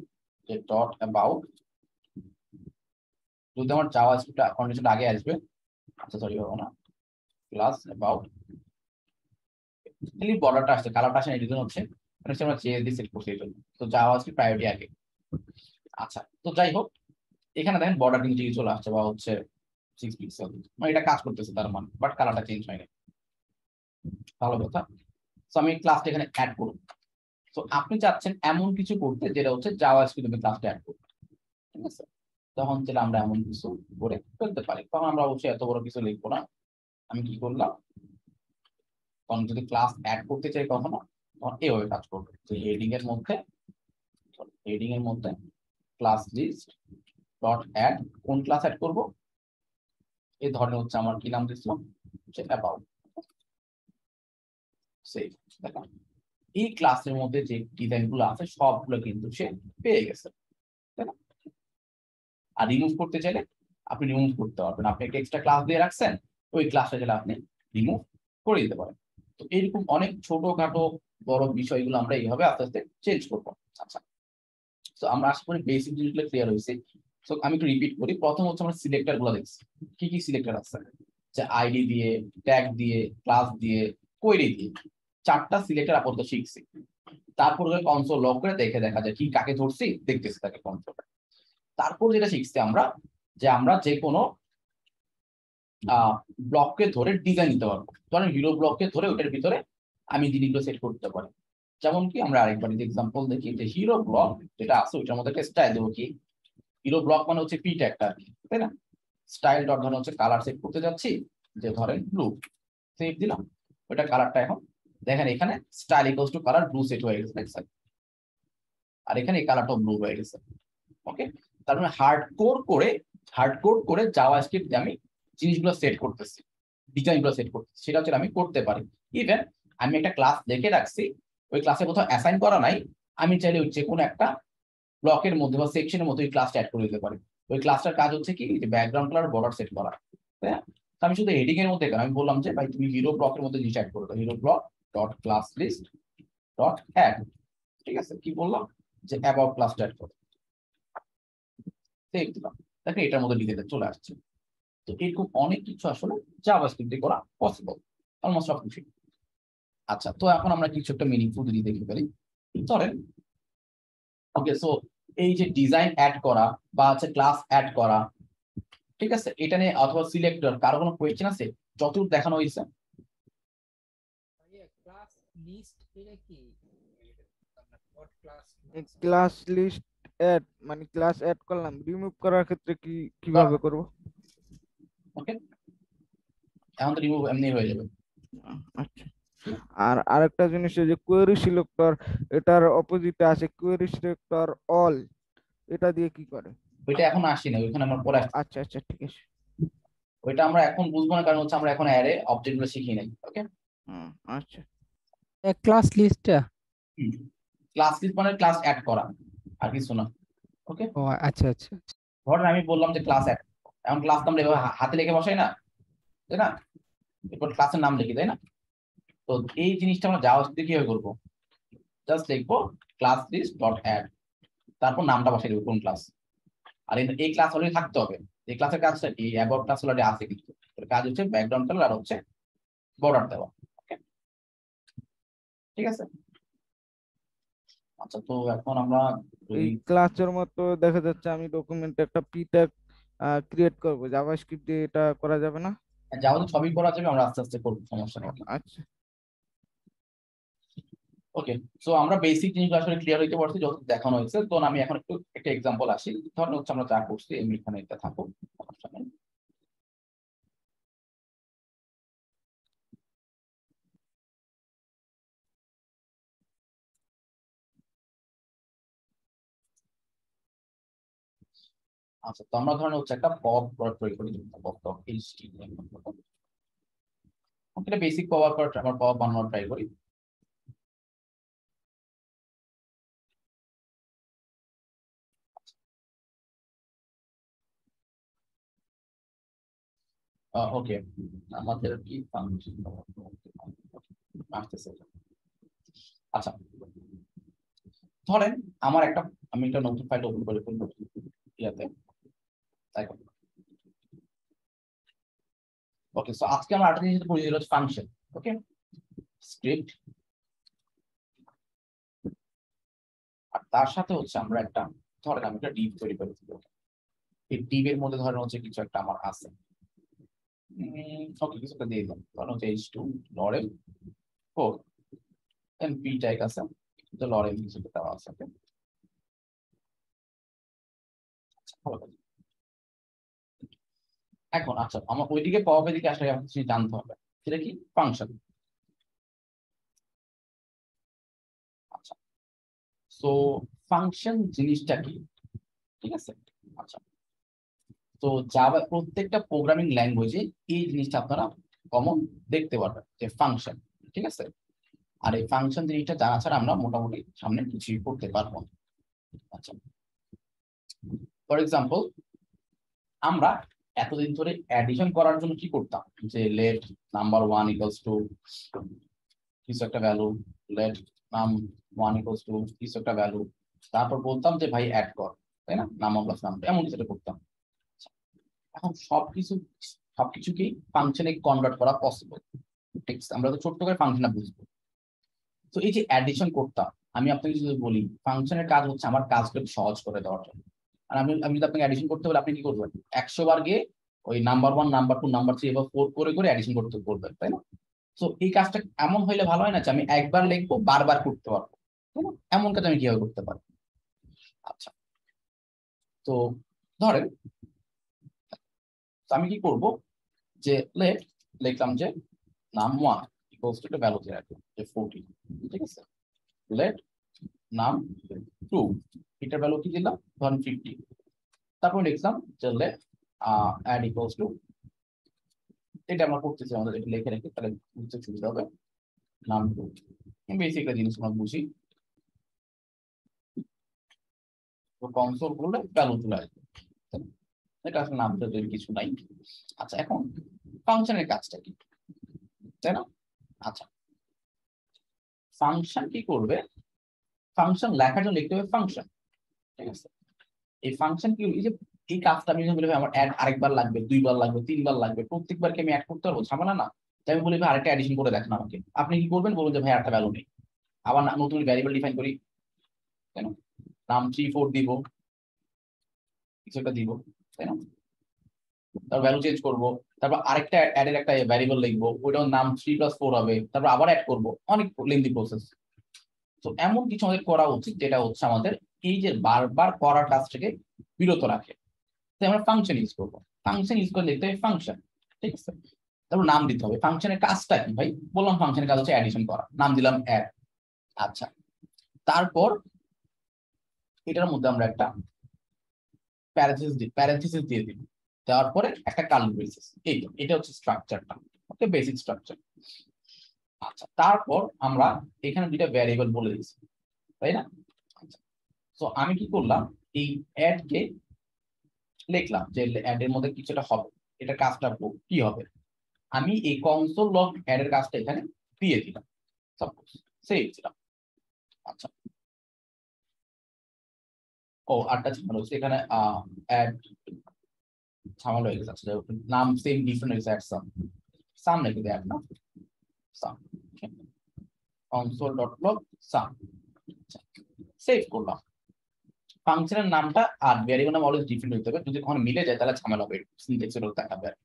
যে ডট অ্যাবাউট, যদি আমার জাভাস্ক্রিপ্ট কন্ডিশন আগে আসবে, আচ্ছা সরি হবে না, ক্লাস অ্যাবাউট বর্ডারটা আসছে, কালারটা আসে না, এই জন্য হচ্ছে আমরা চেঞ্জ দিয়ে সেট করছি এই জন্য, তো জাভাস্ক্রিপ্ট প্রায়োরিটি আগে। আচ্ছা তো যাই হোক, এখানে দেখেন বর্ডার কিন্তু চলে আসছে বা হচ্ছে সিক্স পিক্সেল, মানে এটা কাজ করতেছে তার মানে, বাট কালারটা চেঞ্জ হয় না, ভালো কথা। সো আমি ক্লাসটা এখানে অ্যাড করব। সো আপনি চাচ্ছেন এমন কিছু করতে যেটা হচ্ছে জাভাস্ক্রিপ্টে তুমি ক্লাসটা অ্যাড করবে, ঠিক আছে। তখন যেটা আমরা এমন কিছু করে ফেলতে পারি, তখন আমরা অবশ্যই এত বড় কিছু লিখবো না। আমি কি করলাম, তখন যদি ক্লাস অ্যাড করতে চাই কখনো তখন এইভাবে কাজ করবে, যে হেডিং এর মধ্যে হেডিং এর মধ্যে ক্লাস লিস্ট ডট অ্যাড, কোন ক্লাস অ্যাড করব এই ধরনের হচ্ছে আমার কি নাম দিচ্ছিলাম যে অ্যাবাউট সেভ। দেখেন এই ক্লাসের মধ্যে যে ডিজাইনগুলো আছে সবগুলো কিন্তু সে পেয়ে গেছে তাই না। আর রিমুভ করতে চাইলে আপনি রিমুভ করতে পারবেন, আপনি একটা এক্সট্রা ক্লাস দিয়ে রাখছেন ওই ক্লাসটা যেটা আপনি রিমুভ করে দিতে পারেন। তো এইরকম অনেক ছোটখাটো বড় বিষয়গুলো আমরা এইভাবে আস্তে আস্তে চেঞ্জ করবো। আচ্ছা তো আমরা আশা করি বেসিক জিনিসগুলো ক্লিয়ার হয়েছে। সো আমি একটু রিপিট করি, প্রথম হচ্ছে আমরা সিলেক্টর গুলো দেখছি, কি কি সিলেক্টর আছে, যে আইডি দিয়ে, ট্যাগ দিয়ে, ক্লাস দিয়ে, কোয়েরি দিয়ে, চারটা সিলেক্টর আপাতত শিখছি। তারপর কনসোল লক করে দেখে দেখা যায় কি কাকে ধরছি, দেখতেছি তাকে কনসোল। তারপর যেটা শিখছি আমরা যে আমরা যে কোনো ব্লককে ধরে ডিজাইন দিতে পারবো, ধরেন হিরো ব্লককে ধরে ওটার ভিতরে আমি জিনিসগুলো সেট করতে পারি। যেমন কি আমরা আরেকবার এক্সাম্পল দেখি যে হিরো ব্লক যেটা আছে ওইটার মধ্যে একটা স্টাইল দেবো, কি হিরো ব্লক মানে হচ্ছে পিট একটা তাই না, স্টাইল ডট ধরেন হচ্ছে কালার সেট করতে যাচ্ছি যে ধরেন ব্লু, সেভ দিলাম, ওইটা কালারটা এখন দেখেন এখানে style equals to colour blue set হয়ে গেছে, দেখছেন? আর এখানে এই কালারটা ব্লু হয়ে গেছে। ওকে, তার মানে হার্ডকোর করে হার্ডকোর করে জাভাস্ক্রিপ্ট দিয়ে আমি জিনিসগুলো সেট করতেছি, ডিজাইনগুলো সেট করতেছি, সেটা হচ্ছে আমি করতে পারি। ইভেন আমি একটা ক্লাস লিখে রাখছি, ওই ক্লাসে কোথাও অ্যাসাইন করা নাই, আমি চাইলে যে কোনো একটা ব্লকের মধ্যে বা সেকশনের মধ্যে ওই ক্লাসটা অ্যাড করে দিতে পারি। ওই ক্লাসটার কাজ হচ্ছে কি, যে ব্যাকগ্রাউন্ড কালার বর্ডার সেট করা। হ্যাঁ, আমি শুধু হেডিং এর মধ্যে আমি বললাম যে ভাই তুমি হিরো ব্লকের মধ্যে জিনিস অ্যাড করে দাও, hero block dot class list dot add, ঠিক আছে? কি বললাম যে অ্যাবাউট ক্লাসটা অ্যাড করো, দেখলাম দেখেন এটার মধ্যে ডিজাইনটা চলে আসছে। তো এরকম অনেক কিছু আসলে জাভাস্ক্রিপ্টে করা পসিবল, অলমোস্ট সব কিছু। আচ্ছা, তো এখন আমরা কিছু একটা মিনিংফুল জিনিস দেখতে পারি, ধরেন ওকে। সো এই যে ডিজাইন অ্যাড করা বা হচ্ছে ক্লাস অ্যাড করা, ঠিক আছে, এটা নিয়ে অথবা সিলেক্টর কারো কোনো কোয়েশ্চেন আছে? যতটুকু দেখানো হয়েছে ক্লাস লিস্ট, এটা কি ক্লাস লিস্ট অ্যাড মানে ক্লাস অ্যাড করলাম, রিমুভ করার ক্ষেত্রে কি কিভাবে করব? ওকে, এখন রিমুভ এমনি হয়ে যাবে। আচ্ছা, আর আরেকটা জিনিস যে কোয়েরি সিলেক্টর, এটার অপোজিটে আছে কোয়েরি সিলেক্টর অল, এটা দিয়ে কি করে? ওইটা এখন আসি না, ওইখানে আমরা পরে। আচ্ছা আচ্ছা, ঠিক আছে, ওইটা আমরা এখন বুঝবো না, কারণ হচ্ছে আমরা এখন অ্যারে অবজেক্টগুলো শিখি নাই। ওকে, হুম, আচ্ছা। এক ক্লাস লিস্টটা ক্লাস লিস্ট মানে ক্লাস অ্যাড করা, আর কিছু না। ওকে, ও আচ্ছা আচ্ছা। ধরেন আমি বললাম যে ক্লাস অ্যাড, এখন ক্লাস নাম লেখা হাতে লিখে বসাই না, তাই না? এরপর ক্লাসের নাম লিখি, তাই না? তো এই জিনিসটা আমরা জাভাস্ক্রিপ্টে কিভাবে করব? জাস্ট লিখবো ক্লাস লিস্ট ডট অ্যাড, তারপর নামটা বসাই দেবো কোন ক্লাস। আর এই ক্লাস অলরেডি থাকতে হবে, এই ক্লাসের কাজটা এই অ্যাবাউট ক্লাস অলরেডি আছে, কিন্তু কাজ হচ্ছে ব্যাকগ্রাউন্ড কালার আর হচ্ছে বর্ডার দেওয়া। ওকে, ঠিক আছে। আচ্ছা, তো এখন আমরা এই ক্লাসের মতো দেখা যাচ্ছে আমি ডকুমেন্টে একটা পি ট্যাগ ক্রিয়েট করব, জাভাস্ক্রিপ্ট দিয়ে এটা করা যাবে না? যাও তো, সবই করা যাবে, আমরা আস্তে আস্তে করব, সমস্যা নেই। আচ্ছা, ওকে। সো আমরা বেসিক জিনিসগুলো আসলে ক্লিয়ার হইতে পারছি যত দেখানো হয়েছে। তো আমি এখন একটু একটা এক্সাম্পল আসি, ধরুন হচ্ছে আমরা যা করছি এমনি এখানে এটা থাকুক, সমস্যা নেই। আচ্ছা, তো আমরা ধরেন হচ্ছে একটা পপ প্রোডাক্ট তৈরি করি, পপ টপ এইচটিএমএল। ওকে, এটা বেসিক পাওয়ার পর আমরা পপ বানানোর ট্রাই করি। ওকে, আমাদের কি ফাংশন আসতেছে? আচ্ছা, ধরেন আমার একটা আমি একটা নতুন ফাইল ওপেন করে ফেলবো ইয়াতে। ওকে, সো আজকে আমরা আরেকটা জিনিস পড়ি, হলো ফাংশন। ওকে, স্ক্রিপ্ট, আর তার সাথে হচ্ছে আমরা একটা ধরেন আমি একটা ডিভ তৈরি করে ফেলবো। এই ডিভের মধ্যে ধরেন হচ্ছে কিছু একটা আমার আছে। ওকে, কিছুটা দিয়ে দিলাম, ধরেন হচ্ছে H two lorem four and P tag আছে, তো লরেল কিছুটা দেওয়া আছে। ওকে, এখন আচ্ছা আমার ওইদিকে পাওয়া পেদিকে আসলে কিছু জানতে হবে, সেটা কি ফাংশন। আচ্ছা, তো ফাংশন জিনিসটা কি, ঠিক আছে? আচ্ছা, তো জাভা প্রত্যেকটা প্রোগ্রামিং ল্যাঙ্গুয়েজে এই জিনিসটা আপনারা কমন দেখতে পারবেন যে ফাংশন, ঠিক আছে? আর এই ফাংশন জিনিসটা জানা ছাড়া আমরা মোটামুটি সামনে কিছুই করতে পারবো না। আচ্ছা, ফর এক্সাম্পল আমরা এতদিন ধরে অ্যাডিশন করার জন্য কি করতাম, যে let number one equals to কিছু একটা value, let num one equals to কিছু একটা ভ্যালু, তারপর বলতাম যে ভাই অ্যাড কর, তাই না? নাম প্লাস নাম, এমন কিছুটা করতাম। এখন সবকিছু সবকিছুকেই ফাংশনে কনভার্ট করা পসিবল, ঠিক আছে? আমরা তো ছোট্ট করে ফাংশনটা বুঝবো। তো এই যে অ্যাডিশন করতাম, আমি আপনাকে যদি বলি ফাংশনের কাজ হচ্ছে আমার কাজটাকে সহজ করে দেওয়ার জন্য। আর আমি আমি যদি আপনাকে অ্যাডিশন করতে বলি, আপনি কি করবেন? একশো বার গিয়ে ওই number one number two number three এবার ফোর করে করে অ্যাডিশন করতে করবেন, তাই না? তো এই কাজটা এমন হইলে ভালো হয় না যে আমি একবার লিখবো বারবার করতে পারবো, তাই না? এমন কাজ আমি কিভাবে করতে পারবো? আচ্ছা, তো ধরেন আমি কি করব, যে লেট লিখলাম যে num one equals to the velocity at F fourteen. Let now prove it a velocity one fifty. Tapon exam, let uh, add equals to it. I'm going to say on the lake and it's a number. Nam proof. And basically, it's not bushy. The console will let velocity. Let us now the kiss tonight. That's a con. Function and cast it. Then, that's function কি করবে function লেখাটা লিখতে হবে function ঠিক আছে এই function কি এই যে এই কাজটা আমি যখন বলি আমার অ্যাড আরেকবার লাগবে দুইবার লাগবে তিনবার লাগবে প্রত্যেকবার কি আমি অ্যাড করতে পারবো ঝামেলা না তাই আমি বলি ভাই আরেকটা এডিশন করে দেখান আমাকে আপনি কি করবেন বলুন যে ভাই আরেকটা ভ্যালু নেই আবার নতুন ভেরিয়েবল ডিফাইন করি কেন নাম three four দিব কিছুটা দিব তাই না তারপর ভ্যালু চেঞ্জ করব তারপর আরেকটা অ্যাড এর একটা ভেরিয়েবল লিখব ওটার নাম three plus four হবে তারপর আবার অ্যাড করব অনেক লেন্দি প্রসেস তো এমন কিছু আমাদের করা উচিত যেটা হচ্ছে আমাদের এই যে বারবার করা টাস্কটাকে বিরত রাখে তাই আমরা ফাংশন ইউজ করব ফাংশন ইউজ করলে লিখতে হবে ফাংশন ঠিক আছে তারপর নাম দিতে হবে ফাংশনের কাজটা কি ভাই বললাম ফাংশনের কাজ হচ্ছে অ্যাডিশন করা নাম দিলাম অ্যাড আচ্ছা তারপর এটার মধ্যে আমরা একটা প্যারাথিস দি প্যারাথিসিস দিয়ে দিই তারপরে একটা কার্লি ব্রেসেস এইটা এটা হচ্ছে স্ট্রাকচারটা ওকে বেসিক স্ট্রাকচার আচ্ছা তারপর আমরা এখানে দুটো ভেরিয়েবল বলে দিয়েছি তাই না আচ্ছা সো আমি কি করলাম এই অ্যাড কে লিখলাম যে অ্যাড এর মধ্যে কিছুটা হবে এটা কাজটা কি হবে আমি এই কনসোল লগ অ্যাড এর কাজটা এখানে দিয়ে দিলাম সাপোজ সেভ দিলাম আচ্ছা ও আটটা ছিল এখানে add Some like that. So now same different exact sum. Sum like that, no? Sum. Okay. Console dot log sum. Save column. Function and number are very one of always different with the way to the on millage at the channel of it. Syntax will that up there.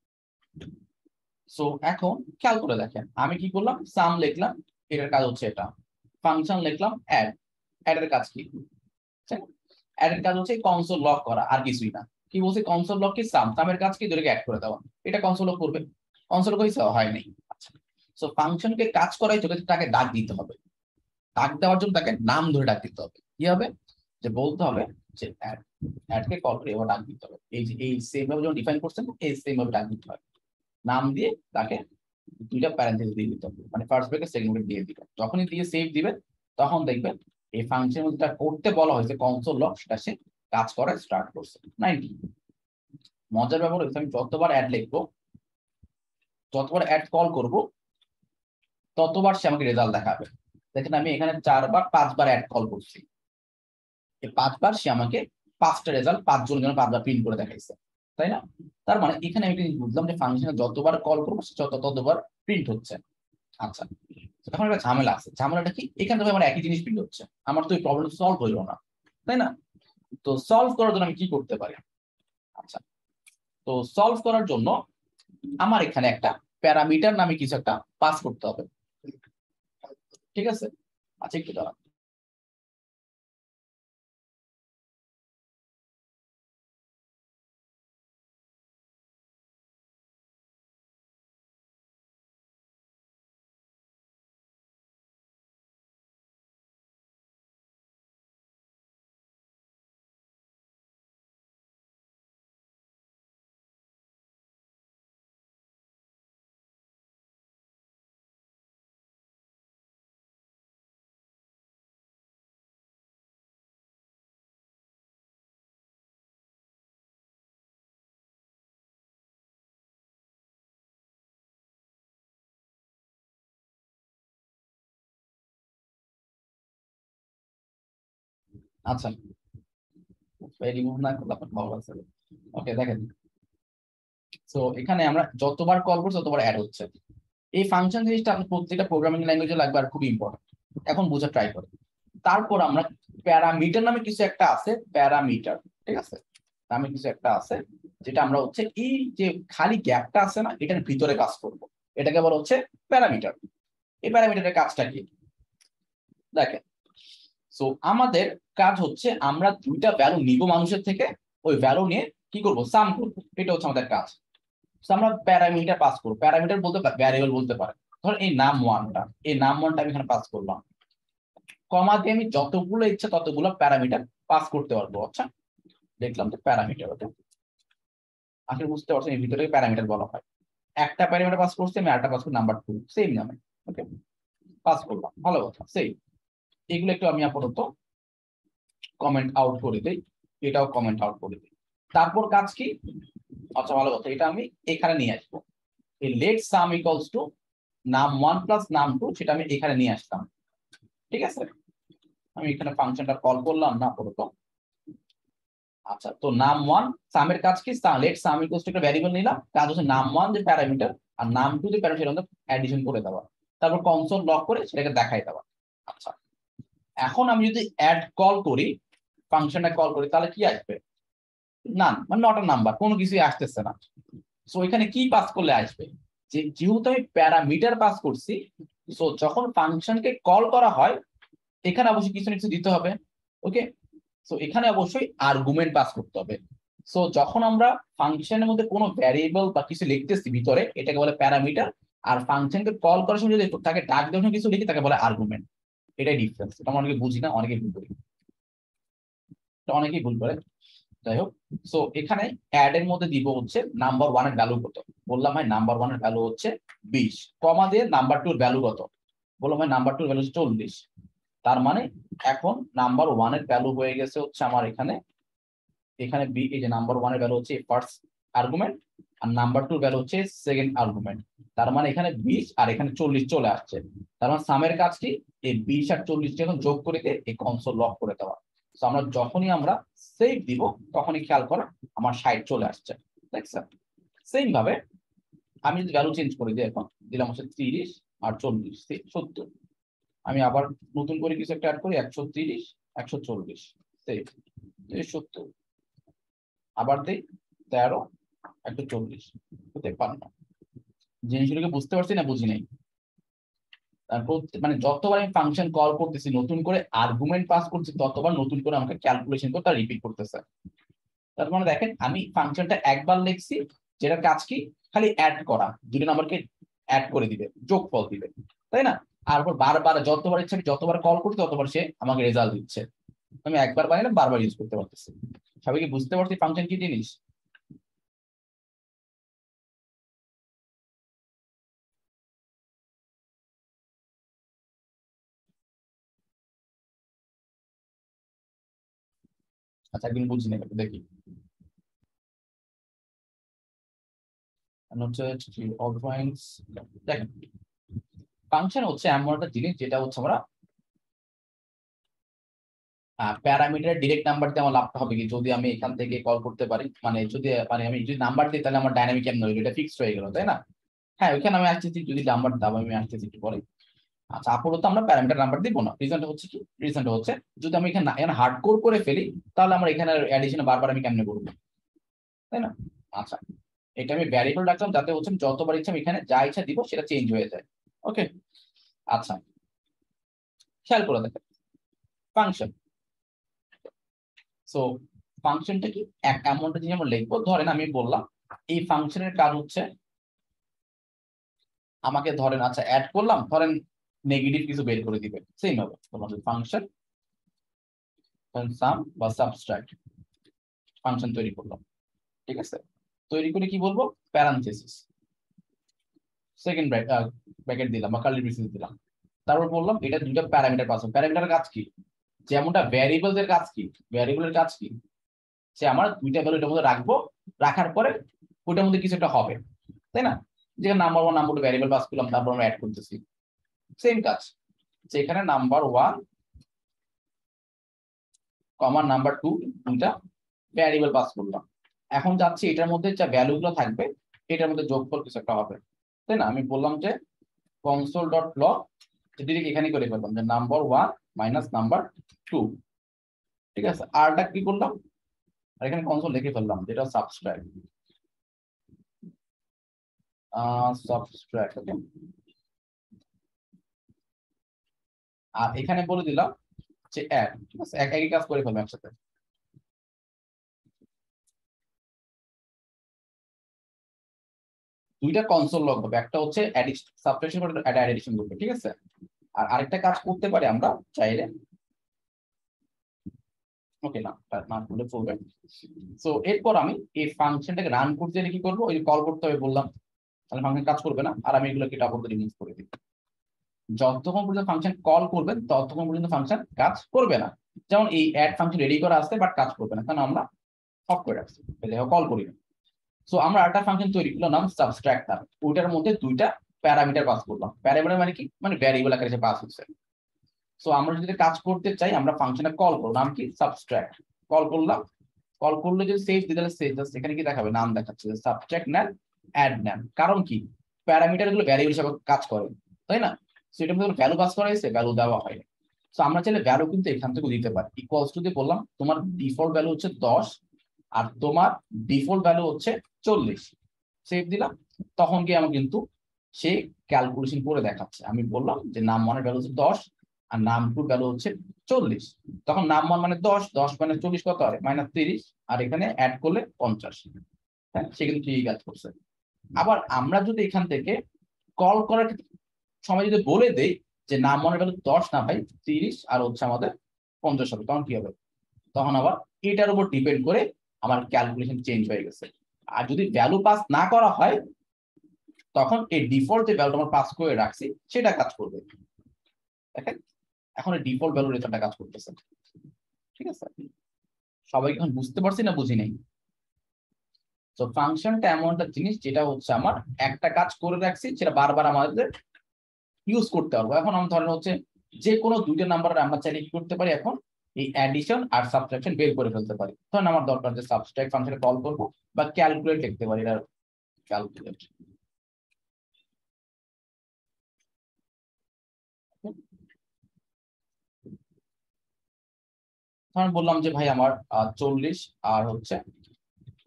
So echo calculate that. Amiki column, sum like lam, error card cheta. Function like lam, add. Add a cast key. Add a card console log or argisuina. কি বলছে console lock কি সাম সামের কাজ কি ধরেকে add করে দাও এটা console log করবে console log হইছে হয় নাই আচ্ছা সো ফাংশনকে কাজ করাই তো তাকে ডাক দিতে হবে ডাক দেওয়ার জন্য তাকে নাম ধরে ডাক দিতে হবে কি হবে যে বলতে হবে যে অ্যাড অ্যাডকে কল করে এটা ডাক দিতে হবে এই এই সেম ভাবে যখন ডিফাইন করছেন এই সেম ভাবে ডাক দিতে হবে নাম দিয়ে তাকে দুইটা প্যারান্থেসিস দিয়ে দিতে হবে মানে ফার্স্ট ব্রেকে সেকেন্ড ব্রেক দিয়ে দিবেন যখনই দিয়ে সেভ দিবেন তখন দেখবেন এই ফাংশন যেটা করতে বলা হয়েছে কনসোল লক সেটা সে কাজ করা স্টার্ট করছে ninety মজার ব্যাপার হচ্ছে আমি যতবার অ্যাড লিখব যতবার অ্যাড কল করব ততবার সে আমাকে রেজাল্ট দেখাবে দেখেন আমি এখানে চারবার পাঁচবার অ্যাড কল করছি এই পাঁচবার সে আমাকে পাঁচটা রেজাল্ট পাঁচজন জন পাঁচবার প্রিন্ট করে দেখাইছে তাই না তার মানে এখানে আমি বুঝলাম যে ফাংশনে যতবার কল করব সে ততবার প্রিন্ট হচ্ছে আচ্ছা তখন একটা ঝামেলা আছে ঝামেলাটা কি এখানে তো আমার একই জিনিস প্রিন্ট হচ্ছে আমার তো এই প্রবলেম সলভ হলো না তাই না তো সলভ করার জন্য আমি কি করতে পারি আচ্ছা তো সলভ করার জন্য আমার এখানে একটা প্যারামিটার নামে কিছু একটা পাস করতে হবে ঠিক আছে আচ্ছা একটু দাঁড়ান আচ্ছা ভেরি মুভ না করলে আপনার ভালো লাগবে ওকে দেখেন সো এখানে আমরা যতবার কল করব ততবার অ্যাড হচ্ছে এই ফাংশন জিনিসটা আপনি প্রত্যেকটা প্রোগ্রামিং ল্যাঙ্গুয়েজে লাগবে আর খুব ইম্পর্টেন্ট এখন বোঝা ট্রাই করি তারপর আমরা প্যারামিটার নামে কিছু একটা আছে প্যারামিটার ঠিক আছে নামে কিছু একটা আছে যেটা আমরা হচ্ছে এই যে খালি গ্যাপটা আছে না এটার ভিতরে কাজ করব এটাকে বলা হচ্ছে প্যারামিটার এই প্যারামিটারের কাজটা কি দেখেন সো আমাদের কাজ হচ্ছে আমরা দুইটা ভ্যালু নিব মানুষের থেকে ওই ভ্যালু নিয়ে কি করব সাম করব এটা হচ্ছে আমাদের কাজ সো আমরা প্যারামিটার পাস করব প্যারামিটার বলতে ভ্যারিয়েবল বলতে পারে ধর এই নাম ওয়ানটা এই নাম ওয়ানটা আমি এখানে পাস করলাম, কমা দিয়ে আমি যতগুলো ইচ্ছা ততগুলো প্যারামিটার পাস করতে পারবো। আচ্ছা দেখলাম তো প্যারামিটার, ওটা আসলে বুঝতে পারছেন এই ভিতরে প্যারামিটার বলা হয়। একটা প্যারামিটার পাস করছি আমি, আরেকটা পাস করছি নাম্বার টু সেম নামে, ওকে পাস করলাম, ভালো কথা। সেই এগুলো একটু আমি আপাতত কমেন্ট আউট করে দিই, এটাও কমেন্ট আউট করে দিই। তারপর কাজ কি? আচ্ছা ভালো কথা, এটা আমি এখানে নিয়ে আসবো। এই let sum equals to num one plus num two, সেটা আমি এখানে নিয়ে আসতাম। ঠিক আছে, আমি এখানে ফাংশনটা কল করলাম না আপাতত। আচ্ছা তো নাম ওয়ান সামের কাজ কি? লেট সাম ইকুয়ালস টু একটা ভ্যারিয়েবল নিলাম, কাজ হচ্ছে নাম ওয়ান যে প্যারামিটার আর নাম টু যে প্যারামিটার অ্যাডিশন করে দেওয়া, তারপর কনসোল লক করে সেটাকে দেখাই দেওয়া। আচ্ছা এখন আমি যদি অ্যাড কল করি, ফাংশনটা কল করি, তাহলে কি আসবে? নাম মানে নট নাম্বার, কোনো কিছুই আসতেছে না। সো এখানে কি পাস করলে আসবে? যে যেহেতু আমি প্যারামিটার পাস করছি, সো যখন ফাংশনকে কল করা হয় এখানে অবশ্যই কিছু কিছু দিতে হবে, ওকে। সো এখানে অবশ্যই আর্গুমেন্ট পাস করতে হবে। সো যখন আমরা ফাংশনের মধ্যে কোনো ভ্যারিয়েবল বা কিছু লিখতেছি ভিতরে, এটাকে বলে প্যারামিটার। আর ফাংশনকে কল করার সময় যদি তাকে ডাক দেওয়ার কিছু লিখি, তাকে বলে আর্গুমেন্ট। এটাই ডিফারেন্স। এটা আমরা অনেকে বুঝি না, অনেকে ভুল করি, অনেকেই ভুল করে। যাই হোক, সো এখানে অ্যাড এর মধ্যে দিব হচ্ছে নাম্বার ওয়ান এর ভ্যালু কত, বললাম ভাই নাম্বার ওয়ান এর ভ্যালু হচ্ছে বিশ, কমা দিয়ে নাম্বার টু এর ভ্যালু কত, বললাম ভাই নাম্বার টু এর ভ্যালু হচ্ছে চল্লিশ। তার মানে এখন নাম্বার ওয়ান এর ভ্যালু হয়ে গেছে হচ্ছে আমার এখানে, এখানে বি, এই যে নাম্বার ওয়ান এর ভ্যালু হচ্ছে ফার্স্ট আর্গুমেন্ট আর নাম্বার টু এর ভ্যালু হচ্ছে সেকেন্ড আর্গুমেন্ট। তার মানে এখানে বিশ আর এখানে চল্লিশ চলে আসছে। তার মানে সামের কাজটি এই বিশ আর চল্লিশ যখন যোগ করে দিয়ে এই কনসোল লক করে দেওয়া। আমরা যখনই আমরা সেভ দিব তখনই খেয়াল করো আমার ষাট চলে আসছে, দেখছেন। সেম ভাবে আমি যদি ভ্যালু চেঞ্জ করে দিই, এখন দিলাম হচ্ছে তিরিশ আর চল্লিশ সত্তর, আমি আবার নতুন করে কিছু একটা অ্যাড করি, একশো তিরিশ একশো চল্লিশ সত্তর, আবার দিই তেরো একশো চল্লিশ তেপান্ন। জিনিসগুলোকে বুঝতে পারছি না, বুঝি নাই। তারপর মানে যতবার আমি ফাংশন কল করতেছি, নতুন করে আর্গুমেন্ট পাস করছি, ততবার নতুন করে আমাকে ক্যালকুলেশন করতে রিপিট করতেছে। তার মানে দেখেন আমি ফাংশনটা একবার লিখছি, যেটা কাজ কি? খালি অ্যাড করা, দুটো নাম্বারকে অ্যাড করে দিবে, যোগফল দিবে, তাই না? আর বারবার যতবার ইচ্ছে যতবার কল করছি ততবার সে আমাকে রেজাল্ট দিচ্ছে। আমি একবার বানাইলাম, বারবার ইউজ করতে পারতেছি। সবাইকে বুঝতে পারছি ফাংশন কি জিনিস? আচ্ছা একদিন বুঝি না, দেখি ফাংশন হচ্ছে এমন একটা জিনিস যেটা হচ্ছে আমরা প্যারামিটার ডিরেক্ট নাম্বার দিয়ে আমার লাভটা হবে কি, যদি আমি এখান থেকে কল করতে পারি, মানে যদি মানে আমি যদি নাম্বার দিই তাহলে আমার ডাইনামিক কেমন হইলো, এটা ফিক্সড হয়ে গেল, তাই না? হ্যাঁ ওইখানে আমি আসতেছি, যদি নাম্বার দাম আমি আসতেছি একটু পরে। আচ্ছা আপাতত আমরা প্যারামিটার নাম্বার দিব না। রিজনটা হচ্ছে কি? রিজনটা হচ্ছে যদি আমি এখানে এখানে হার্ডকোর করে ফেলি তাহলে আমার এখানে অ্যাডিশন বারবার আমি কেমনে করব, তাই না? আচ্ছা এটা আমি ভ্যারিয়েবল রাখলাম যাতে হচ্ছে যতবার ইচ্ছা আমি এখানে যা ইচ্ছা দিব সেটা চেঞ্জ হয়ে যায়, ওকে। আচ্ছা খেয়াল করে দেখেন ফাংশন, সো ফাংশনটা কি অ্যামাউন্টটা যদি আমরা লিখবো, ধরেন আমি বললাম এই ফাংশনের কাজ হচ্ছে আমাকে ধরেন, আচ্ছা অ্যাড করলাম, ধরেন নেগেটিভ কিছু বের করে দিবে। সেম হবে তোমাদের ফাংশন সাম বা সাবস্ট্রাক্ট ফাংশন তৈরি করলাম, ঠিক আছে। তৈরি করে কি বলবো? প্যারান্থেসিস সেকেন্ড ব্র্যাকেট দিলাম বা কার্লি ব্রেসিস দিলাম, তারপর বললাম এটা দুটো প্যারামিটার পাস। প্যারামিটারের কাজ কি? যেমনটা ভ্যারিয়েবলের কাজ কি? ভ্যারিয়েবলের কাজ কি? সে আমরা দুইটা ভ্যালু এটার মধ্যে রাখবো, রাখার পরে ওটার মধ্যে কিছু একটা হবে, তাই না? যেখানে number one number two variable pass করলাম, তারপর আমরা অ্যাড করতেছি সেম কাজ। যেখানে number one comma number two দুইটা ভ্যারিয়েবল পাস করলাম, এখন যাচ্ছি এটার মধ্যে যা ভ্যালু গুলো থাকবে এটার মধ্যে যোগফল কিছু একটা হবে, তাই না? আমি বললাম যে কনসোল ডট লগ, ডিরেক্ট এখানে করে ফেললাম যে number one minus number two, ঠিক আছে। আর ডাক কি করলাম, আর এখানে কনসোল লিখে ফেললাম যেটা সাবস্ট্রাক্ট সাবস্ট্রাক্ট ওকে। আর এখানে বলে দিলাম যে অ্যাড, ঠিক আছে, এক একই কাজ করে ফেলবো একসাথে। দুইটা কনসোল লক হবে, একটা হচ্ছে সাবট্রাকশন করতে অ্যাড অ্যাডিশন করতে, ঠিক আছে। আর আরেকটা কাজ করতে পারি আমরা চাইলে, ওকে না না ভুলে ফেলবে। সো এরপর আমি এই ফাংশনটাকে রান করতে গেলে কি করব, ওই কল করতে হবে বললাম, তাহলে ফাংশন কাজ করবে না। আর আমি এগুলোকে টাপর দিয়ে রিমুভ করে দিই। যতক্ষণ পর্যন্ত ফাংশন কল করবে ততক্ষণ পর্যন্ত ফাংশন কাজ করবে না। যেমন এই অ্যাড ফাংশন রেডি করা আসছে বাট কাজ করবে না, কারণ আমরা অফ করে রাখছি, কল করি না। সো আমরা একটা ফাংশন তৈরি করলাম, নাম সাবস্ট্রাক্ট নাম, ওইটার মধ্যে দুইটা প্যারামিটার পাস করলাম। প্যারামিটার মানে কি, মানে ভ্যারিয়েবল আকারে সে পাস হচ্ছে। সো আমরা যদি কাজ করতে চাই আমরা ফাংশনে কল করব, নাম কি সাবস্ট্রাক্ট, কল করলাম। কল করলে যদি সেভ দিই তাহলে সেভ, জাস্ট এখানে কি দেখাবে, নাম দেখাচ্ছে সাবস্ট্রাক্ট নাম অ্যাড নাম। কারণ কি, প্যারামিটার গুলো ভ্যারিয়েবল হিসেবে কাজ করে, তাই না? সো এটার মধ্যে ভ্যালু পাস করা হয়েছে, ভ্যালু দেওয়া হয়। সো আমরা চাইলে ভ্যালু কিন্তু এখান থেকে দিতে পারি। ইকুয়ালস টু দিয়ে বললাম তোমার ডিফল্ট ভ্যালু হচ্ছে দশ আর তোমার ডিফল্ট ভ্যালু হচ্ছে চল্লিশ। সেভ দিলাম, তখন গিয়ে আমার কিন্তু সে ক্যালকুলেশন করে দেখাচ্ছে। আমি বললাম যে নাম ওয়ানের ভ্যালু হচ্ছে দশ আর নাম টু ভ্যালু হচ্ছে চল্লিশ। তখন নাম ওয়ান মানে দশ, দশ মানে চল্লিশ কত হয় মাইনাস তিরিশ, আর এখানে অ্যাড করলে পঞ্চাশ। হ্যাঁ, সে কিন্তু ঠিক কাজ করছে। আবার আমরা যদি এখান থেকে কল করার সময় যদি বলে দেই যে নাম ওয়ানের ভ্যালু দশ না ভাই তিরিশ আর হচ্ছে আমাদের পঞ্চাশ হবে, তখন কি হবে? তখন আবার এটার উপর ডিপেন্ড করে আমার ক্যালকুলেশন চেঞ্জ হয়ে গেছে। আর যদি ভ্যালু পাস না করা হয় তখন এই ডিফল্ট যে ভ্যালুটা আমরা পাস করে রাখছি সেটা কাজ করবে। দেখেন এখন এই ডিফল্ট ভ্যালু রেজাল্টটা কাজ করতেছে, ঠিক আছে। সবাই এখন বুঝতে পারছি না, বুঝি নাই? তো ফাংশনটা এমন একটা জিনিস যেটা হচ্ছে আমার একটা কাজ করে রাখছি, সেটা বারবার আমাদের ইউজ করতে পারবো। এখন আমরা ধরেন হচ্ছে যে কোনো দুইটা নাম্বার আমরা চাইলে কি করতে পারি, এখন এই অ্যাডিশন আর সাবট্রাকশন বের করে ফেলতে পারি। ধরেন আমার দরকার যে সাবট্রাক্ট ফাংশনে কল করব বা ক্যালকুলেট লিখতে পারি, এটা ক্যালকুলেট। ধরেন বললাম যে ভাই আমার চল্লিশ আর হচ্ছে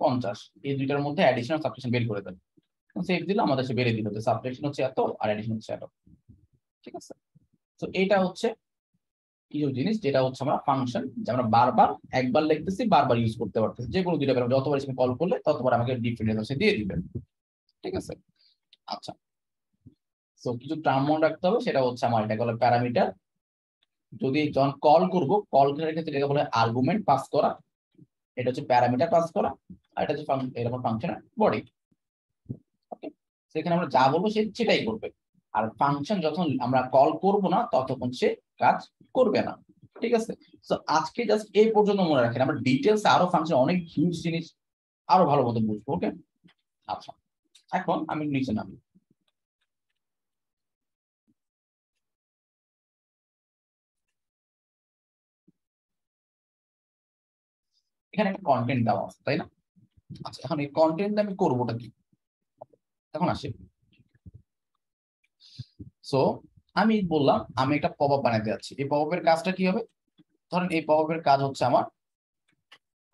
পঞ্চাশ, এই দুইটার মধ্যে অ্যাডিশন আর সাবট্রাকশন বের করে দেন। সেভ দিলে আমাদের সে বেড়ে দিল যে সাবট্রাকশন হচ্ছে এত আর অ্যাডিশন হচ্ছে এত, ঠিক আছে। তো এটা হচ্ছে কিছু জিনিস যেটা হচ্ছে আমরা ফাংশন, যে আমরা বারবার একবার লিখতেছি বারবার ইউজ করতে পারতেছি। যে কোনো দুইটা ব্যাপার যতবার এসে কল করলে ততবার আমাকে ডিফারেন্ট হচ্ছে দিয়ে দিবেন, ঠিক আছে। আচ্ছা, সো কিছু টার্ম মনে রাখতে হবে, সেটা হচ্ছে আমার এটা বলে প্যারামিটার। যদি যখন কল করব, কল করার ক্ষেত্রে এটাকে বলে আর্গুমেন্ট পাস করা, এটা হচ্ছে প্যারামিটার পাস করা। আর এটা হচ্ছে এরকম ফাংশন বডি, ওকে। সেখানে আমরা যা বলবো সেটাই করবে। আর ফাংশন যখন আমরা কল করব না ততক্ষণ সে কাজ করবে না, ঠিক আছে। সো আজকে জাস্ট এই পর্যন্ত মনে রাখেন। আমরা ডিটেইলস আরো ফাংশন অনেক হিউজ জিনিস আরো ভালো মতো বুঝবো, ওকে। আচ্ছা, এখন আমি নিচে নামি। এখানে একটা কন্টেন্ট দেওয়া আছে, তাই না? আচ্ছা, এখন এই কন্টেন্ট আমি করবোটা কি, এখন আসে। সো আমি বললাম আমি একটা পপ আপ বানাতে যাচ্ছি। এই পপ আপের কাজটা কি হবে, ধরেন এই পপ আপের কাজ হচ্ছে আমার,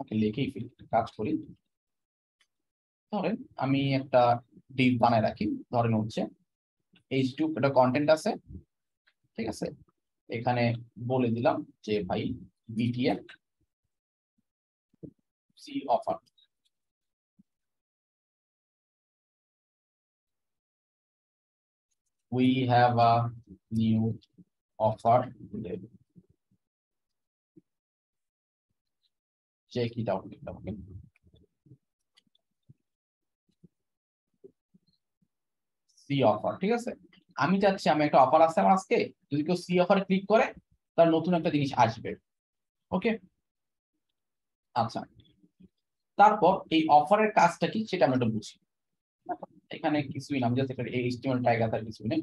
ওকে লিখেই ফেলি, কাজ করি। ধরেন আমি একটা ডিভ বানায় রাখি, ধরেন হচ্ছে এইচ টু, একটা কন্টেন্ট আছে, ঠিক আছে। এখানে বলে দিলাম যে ভাই BTF C offer, we have a new offer today, check it out, okay. see offer, ঠিক আছে। আমি চাচ্ছি আমি একটা অফার আছে আমার আজকে, যদি কেউ see offer ক্লিক করে তার নতুন একটা জিনিস আসবে, ওকে। আচ্ছা, তারপর এই অফারের কাজটা কি সেটা আমরা একটু বুঝি। এখানে কিছুই নাম জাস্ট একটা এইচটিএমএল ট্যাগ আছে, কিছু নেই।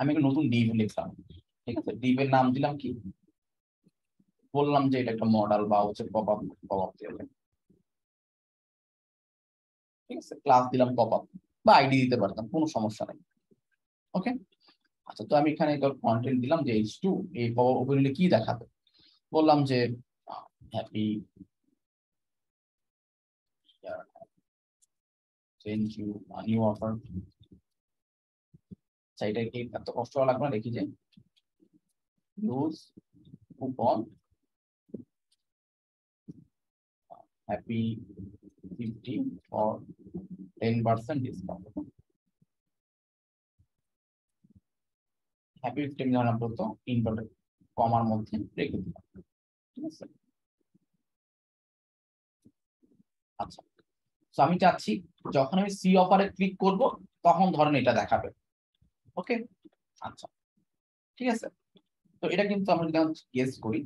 আমি একটা নতুন ডিভ লিখলাম, ঠিক আছে। ডিভের নাম দিলাম কি, বললাম যে এটা একটা মডেল বা হচ্ছে পপআপ, পপআপ দিলাম, ঠিক আছে। ক্লাস দিলাম পপআপ, বা আইডি দিতে পারতাম, কোনো সমস্যা নাই, ওকে। আচ্ছা, তো আমি এখানে একটা কন্টেন্ট দিলাম যে এইচ টু, এই পপআপ ওপেন হলে কি দেখাবে, বললাম যে happy Change you a new offer. চাইটা কি এত কষ্ট লাগবে না, দেখি যে loose coupon happy fifty for ten percent discount, happy terminal আমরা তো ইনভার্টেড কমার মধ্যে রেখে দিলাম, ঠিক আছে। আচ্ছা, সো আমি চাচ্ছি যখন আমি সি অফারে ক্লিক করব তখন ধরেন এটা দেখাবে, ওকে। আচ্ছা, ঠিক আছে। তো এটা কিন্তু আমরা যদি গেস করি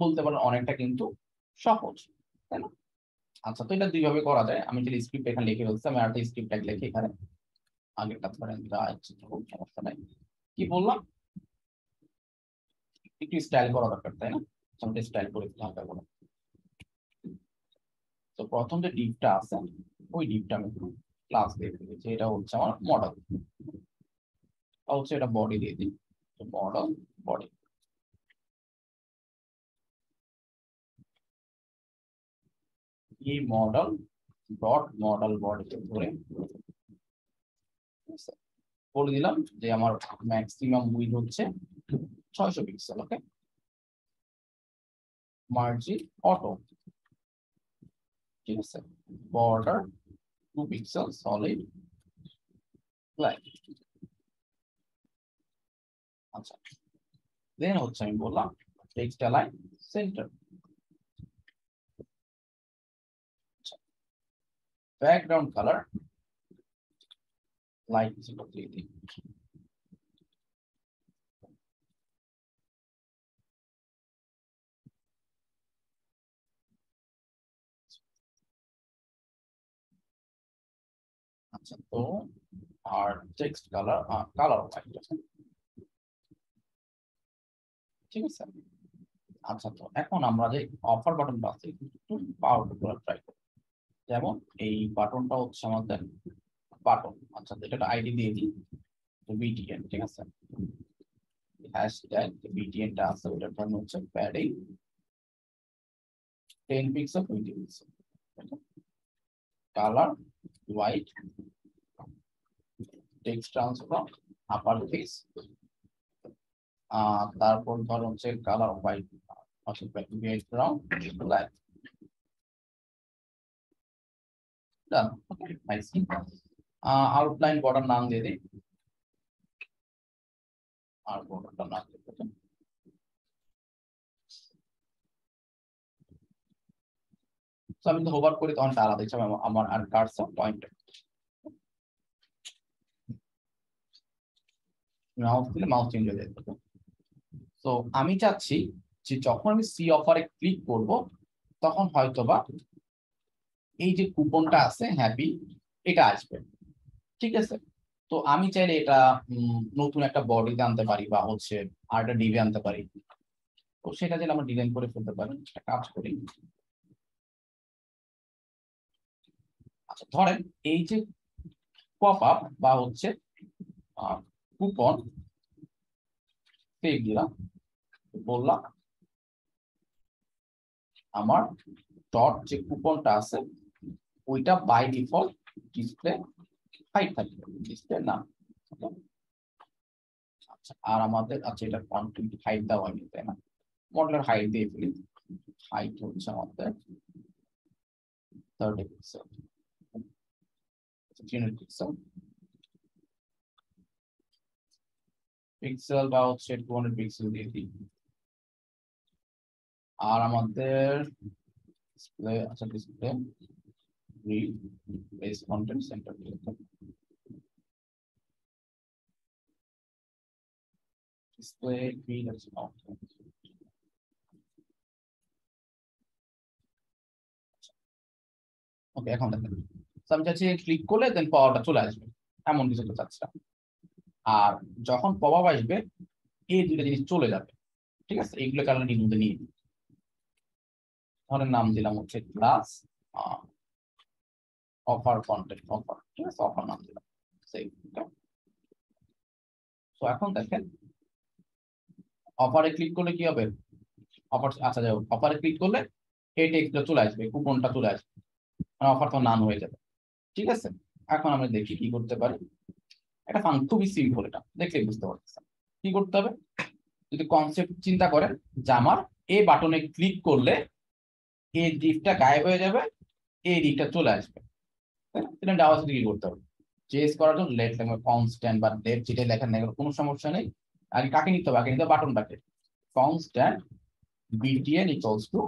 বলতে পারেন অনেকটা কিন্তু সহজ, তাই না? আচ্ছা, তো এটা দুইভাবে করা যায়। আমি যদি স্ক্রিপ্ট এখানে লিখে ফেলছি, আমি আর স্ক্রিপ্ট এক লিখে এখানে আগে কাজ করেন, সমস্যা নাই। কি বললাম, একটু স্টাইল করা দরকার, তাই না? আমরা স্টাইল করে হালকা করে তো প্রথম যে ডিপটা আছে ওই ডিপটা আমি ক্লাস দিয়ে দিয়েছি, এটা হচ্ছে আমার মডেল, হচ্ছে এটা বডি দিয়ে দিই। তো মডেল বডি, এই মডেল ডট মডেল বডিতে ধরে বলে দিলাম যে আমার ম্যাক্সিমাম উইড হচ্ছে ছয়শো পিক্সেল, ওকে। মার্জিন অটো, ঠিক আছে। Border two pixel solid black. আচ্ছা, দেন হচ্ছে আমি বললাম text align centre, background colour light equal to eighty, আচ্ছা। তো আর টেক্সট কালার কালার লাইট, ঠিক আছে। আচ্ছা, তো এখন আমরা যে অফার বাটনটা আছে একটু পাওয়ারফুল করে ট্রাই করি, যেমন এই বাটনটা হচ্ছে আমাদের বাটন। আচ্ছা, এটা আইডি দিয়ে দিই বিটিএন, ঠিক আছে। হ্যাশট্যাগ বিটিএনটা আছে ওটার জন্য হচ্ছে padding ten pixel twenty pixel, colour white, text transform upper case, আর তারপর ধর হচ্ছে colour white, background black. Outline border নাম দিয়ে দিই, আর বর্ডারটা নাম দিয়ে দিই আমি তো হোভার করি তখন আলাদা হিসাবে আমার আর কার্সর পয়েন্ট মাউস দিলে মাউস চেঞ্জ হয়ে যেত। তো আমি চাচ্ছি যে যখন আমি সি অফারে ক্লিক করব তখন হয়তোবা এই যে কুপনটা আছে হ্যাপি এটা আসবে, ঠিক আছে। তো আমি চাইলে এটা নতুন একটা বডি আনতে পারি বা হচ্ছে আর একটা ডিভি আনতে পারি। তো সেটা যেন আমরা ডিজাইন করে ফেলতে পারি, একটা কাজ করি। আচ্ছা, ধরেন এই যে পপ আপ বা হচ্ছে কুপন পেয়ে গেলাম, বললাম আমার ডট যে কুপনটা আছে ওইটা বাই ডিফল্ট ডিসপ্লে হাইড থাকবে, ডিসপ্লে না। আচ্ছা, আর আমাদের আচ্ছা এটা কন্টেন্ট হাইড দেওয়া হয়নি, তাই না? মডেলের হাইড দিয়ে ফেলি, হাইট হচ্ছে আমাদের thirty pixel fifteen pixel pixel বা হচ্ছে টু হান্ড্রেড পিক্সেল দিয়ে দিই। আর আমাদের ডিসপ্লে, আচ্ছা display read base content center display read as content, okay. এখন দেখেন আমি চাচ্ছি ক্লিক করলে দেন পাওয়ারটা চলে আসবে, এমন কিছু তো চাচ্ছি। আর যখন পাওয়ার আসবে এই দুটো জিনিস চলে যাবে, ঠিক আছে। এইগুলো কারণে নিয়ে নিই, ধরেন নাম দিলাম হচ্ছে ক্লাস অফার কন্টেন্ট অফার, ঠিক আছে, অফার নাম দিলাম। তো এখন দেখেন অফারে ক্লিক করলে কি হবে, অফার আচ্ছা যাই হোক, অফারে ক্লিক করলে এই টেক্সটটা চলে আসবে, কুপনটা চলে আসবে, মানে অফার তো নান হয়ে যাবে, ঠিক আছে। এখন আমরা দেখি কি করতে পারি, এটা ফান খুবই সিম্পল, এটা দেখলে বুঝতে পারতেছেন কি করতে হবে। যদি কনসেপ্ট চিন্তা করেন যে আমার এই বাটনে ক্লিক করলে এই ডিপটা গায়েব হয়ে যাবে, এই ডিপটা চলে আসবে, কি করতে হবে চেঞ্জ করার জন্য লেট কনস্ট্যান্ট বা লেট যেটা লেখা নেই, কোনো সমস্যা নেই। আগে কাকে নিতে হবে? আগে নিতে হবে button packet. Constant btn equals to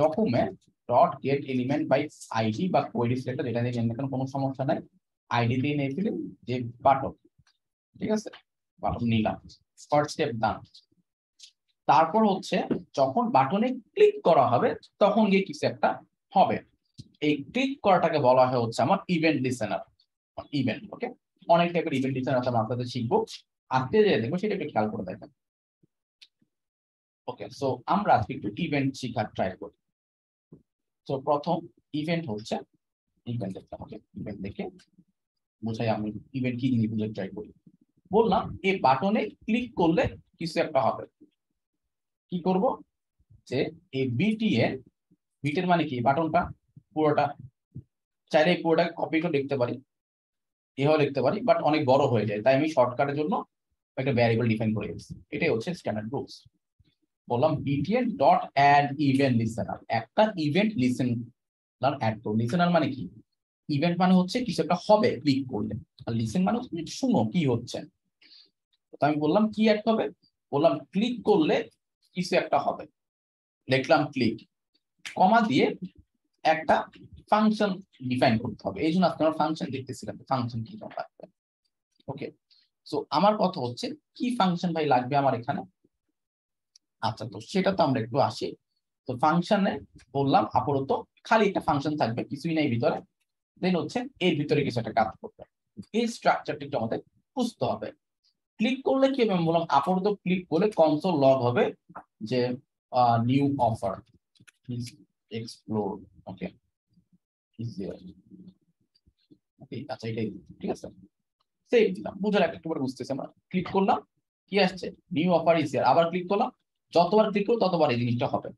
document dot get element by id বা query selector, এটা নিয়ে এখানে কোনো সমস্যা নাই, আইডি দিয়ে নিয়ে ফেলি যে বাটন, ঠিক আছে, বাটন নিলাম, ফার্স্ট স্টেপ ডান। তারপর হচ্ছে যখন বাটনে ক্লিক করা হবে তখন গিয়ে কিছু একটা হবে, এই ক্লিক করাটাকে বলা হয় হচ্ছে আমার ইভেন্ট লিসেনার। ইভেন্ট ওকে, অনেক টাইপের ইভেন্ট লিসেনার আছে, আমরা আপনাদের শিখবো, আজকে যে দেখবো সেটা একটু খেয়াল করে দেখবেন। ওকে, সো আমরা আজকে একটু ইভেন্ট শেখার ট্রাই করি। তো প্রথম ইভেন্ট হচ্ছে, ইভেন্ট দেখতে হবে, ইভেন্ট দেখে বোঝাই আমি ইভেন্ট কি জিনিস বুঝে ট্রাই করি। বললাম এই বাটনে ক্লিক করলে কিছু একটা হবে, কি করব যে এই বিটিএন, বিটের মানে কি বাটনটা পুরোটা, চাইলে এই পুরোটাকে কপি করে লিখতে পারি, এভাবে লিখতে পারি, বাট অনেক বড় হয়ে যায়, তাই আমি শর্টকাটের জন্য একটা ভ্যারিয়েবল ডিফাইন করে দিচ্ছি, এটাই হচ্ছে স্ট্যান্ডার্ড রুলস। বললাম btn dot add event listener, একটা ইভেন্ট লিসেনার অ্যাড করো। লিসেনার মানে কি? ইভেন্ট মানে হচ্ছে কিছু একটা হবে ক্লিক করলে, আর লিসেন মানে তুমি শুনো কি হচ্ছে। তো আমি বললাম কি অ্যাড হবে, বললাম ক্লিক করলে কিছু একটা হবে, দেখলাম ক্লিক, কমা দিয়ে একটা ফাংশন ডিফাইন করতে হবে, এই জন্য আজকে আমরা ফাংশন দেখতেছিলাম, ফাংশন কি লাগবে। ওকে, সো আমার কথা হচ্ছে কি ফাংশন ভাই লাগবে আমার এখানে? আচ্ছা, তো সেটা তো আমরা একটু আসি। তো ফাংশনে বললাম আপাতত খালি একটা ফাংশন থাকবে, কিছুই নাই ভিতরে, দেন হচ্ছে এর ভিতরে কিছু একটা কাজ করবে, এই স্ট্রাকচারটি একটু আমাদের বুঝতে হবে। ক্লিক করলে কি হবে? বললাম আপাতত ক্লিক করলে কনসোল লগ হবে যে নিউ অফার এক্সপ্লোর। ওকে, আচ্ছা এটাই, ঠিক আছে, সেভ দিলাম, বুঝলাম একটু পরে বুঝতেছি আমরা। ক্লিক করলাম, কি আসছে? New offer is here. আবার ক্লিক করলাম, যতবার ক্লিক করো ততবার এই জিনিসটা হবে,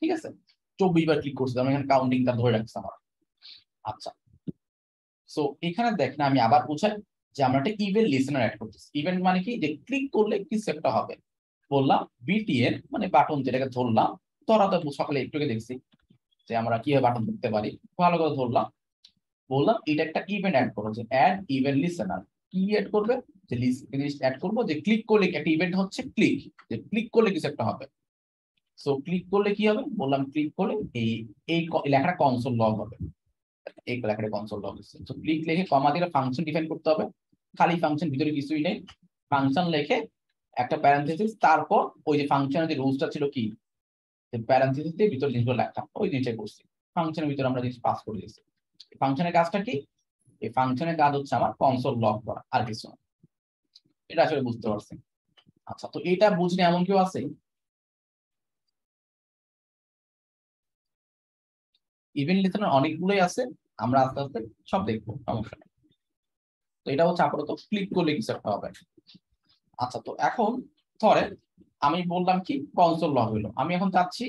ঠিক আছে, চব্বিশ বার ক্লিক করছি, এখানে কাউন্টিংটা ধরে রাখছি আমার। আচ্ছা, সো এখানে দেখ না আমি আবার বুঝাই যে আমরা একটা ইভেন্ট লিসেনার অ্যাড করতেছি। ইভেন্ট মানে কি? যে ক্লিক করলে কিছু একটা হবে। বললাম বিটিএন মানে বাটন, যেটাকে ধরলাম তোরা তো সকালে একটুকে দেখছি যে আমরা কিভাবে বাটন ধরতে পারি, ভালো করে ধরলাম। বললাম এটা একটা ইভেন্ট অ্যাড করো, যে অ্যাড ইভেন্ট লিসেনার। কি অ্যাড করবে? যে লিস্ট অ্যাড করবো, যে ক্লিক করলে একটা ইভেন্ট হচ্ছে ক্লিক, যে ক্লিক করলে কিছু একটা হবে। সো ক্লিক করলে কি হবে? বললাম ক্লিক করলে এই এই লেখাটা কনসোল লগ হবে, এই লেখাটা কনসোল লগ হচ্ছে। তো ক্লিক লিখে কমা দিয়ে ফাংশন ডিফাইন করতে হবে, খালি ফাংশন, ভিতরে কিছুই নেই, ফাংশন লিখে একটা প্যারান্থেসিস, তারপর ওই যে ফাংশনের যে রুলসটা ছিল কি, যে প্যারান্থেসিস দিয়ে ভিতরে জিনিসগুলো লেখা, ওই জিনিসটাই করছি। ফাংশনের ভিতরে আমরা জিনিস পাস করে দিয়েছি। ফাংশনের কাজটা কি? এই ফাংশনের কাজ হচ্ছে আমার কনসোল লগ করা, আর কিছু না, এটা আসলে বুঝতে পারছেন। আচ্ছা, তো এটা বুঝলে এমন কেউ আছে? ইভেন্ট লিসেনার অনেকগুলোই আছে, আমরা আস্তে আস্তে সব দেখবো, সমস্যা নেই। তো এটা হচ্ছে আপাতত ক্লিক করলে কিছু একটা হবে। আচ্ছা, তো এখন ধরেন আমি বললাম কি কনসোল লগ হইলো, আমি এখন চাচ্ছি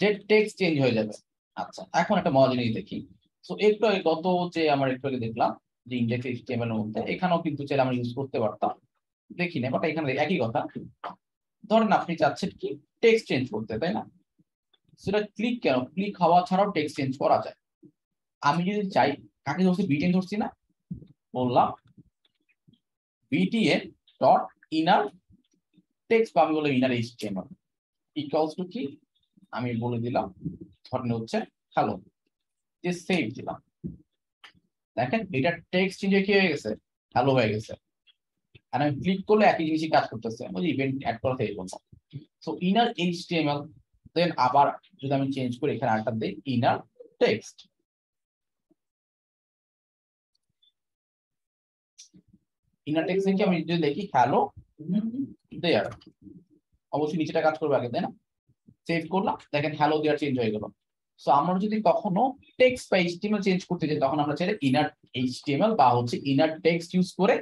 যে টেক্সট চেঞ্জ হয়ে যাবে। আচ্ছা, এখন একটা মজা জিনিস দেখি। তো একটু গত যে আমার একটু আগে দেখলাম যে ইনডেক্স এইচটিএমএল এর মধ্যে, এখানেও কিন্তু চাইলে আমরা ইউজ করতে পারতাম, দেখি না, বাট এখানে একই কথা। ধরেন আপনি চাচ্ছেন কি টেক্সট চেঞ্জ করতে, তাই না? সেটা ক্লিক কেন, ক্লিক হওয়া ছাড়াও টেক্সট চেঞ্জ করা যায়। আমি যদি চাই, কাকে ধরছি? বিটিএন ধরছি না, বললাম বিটিএন ডট ইনার টেক্সট, বা আমি বললাম ইনার এইচটিএমএল ইকুয়ালস টু কি, আমি বলে দিলাম ধরেন হচ্ছে হ্যালো, যে সেভ দিলাম, দেখেন এটা টেক্সট চেঞ্জ হয়ে কি হয়ে গেছে, হ্যালো হয়ে গেছে। আর আমি ক্লিক করলে একই জিনিসই কাজ করতেছে, আমি ইভেন্ট অ্যাড করা থেকে বলবো। সো ইনার এইচটিএমএল, দেন আবার যদি আমি চেঞ্জ করি এখানে আটটা দিই ইনার টেক্সট, ইনার টেক্সট কি আমি যদি লিখি হ্যালো দেয়ার, অবশ্যই নিচেটা কাজ করবে আগে, তাই না? সেভ করলাম, দেখেন হ্যালো দেয়ার চেঞ্জ হয়ে গেল। সো আমরা যদি কখনো টেক্সট বা এইচটিএমএল চেঞ্জ করতে চাই, তখন আমরা চাইলে ইনার এইচটিএমএল বা হচ্ছে ইনার টেক্সট ইউজ করে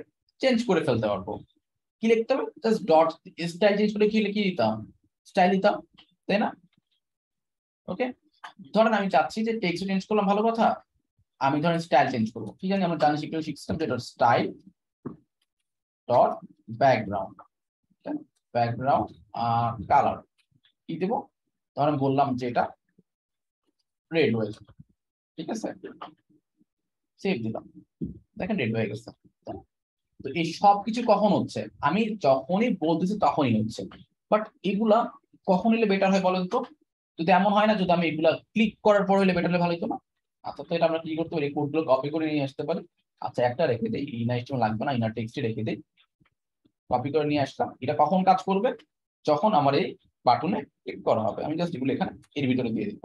চেঞ্জ করে ফেলতে পারবো। কি লিখতে হবে? জাস্ট ডট স্টাইল চেঞ্জ করে কি লিখে দিতাম, স্টাইল দিতাম, তাই না? ওকে, ধরেন আমি চাচ্ছি যে টেক্সট চেঞ্জ করলাম, ভালো কথা, আমি ধরেন স্টাইল চেঞ্জ করবো, ঠিক আছে, আমরা জানি শিখলে শিখছিলাম যে dot style dot background, background আর কালার কি দেবো, ধরেন বললাম যে এটা রেড হয়ে যাবে, ঠিক আছে, সেভ দিলাম, দেখেন রেড হয়ে গেছে। তো এই সব কিছু কখন হচ্ছে? আমি যখনই বলতেছি তখনই হচ্ছে, বাট এগুলা কখন হলে বেটার হয় বলেন তো? যদি এমন হয় না যদি আমি এগুলা ক্লিক করার পর হলে বেটার হলে ভালো হতো না? আচ্ছা, তো এটা আমরা কি করতে পারি, এই কোডগুলো কপি করে নিয়ে আসতে পারি। আচ্ছা, একটা রেখে দেই, ইনার স্ট্রিং লাগবে না, ইনার টেক্সটে রেখে দেই, কপি করে নিয়ে আসলাম। এটা কখন কাজ করবে? যখন আমার এই বাটনে ক্লিক করা হবে। আমি জাস্ট এগুলো এখানে এর ভিতরে দিয়ে দেব,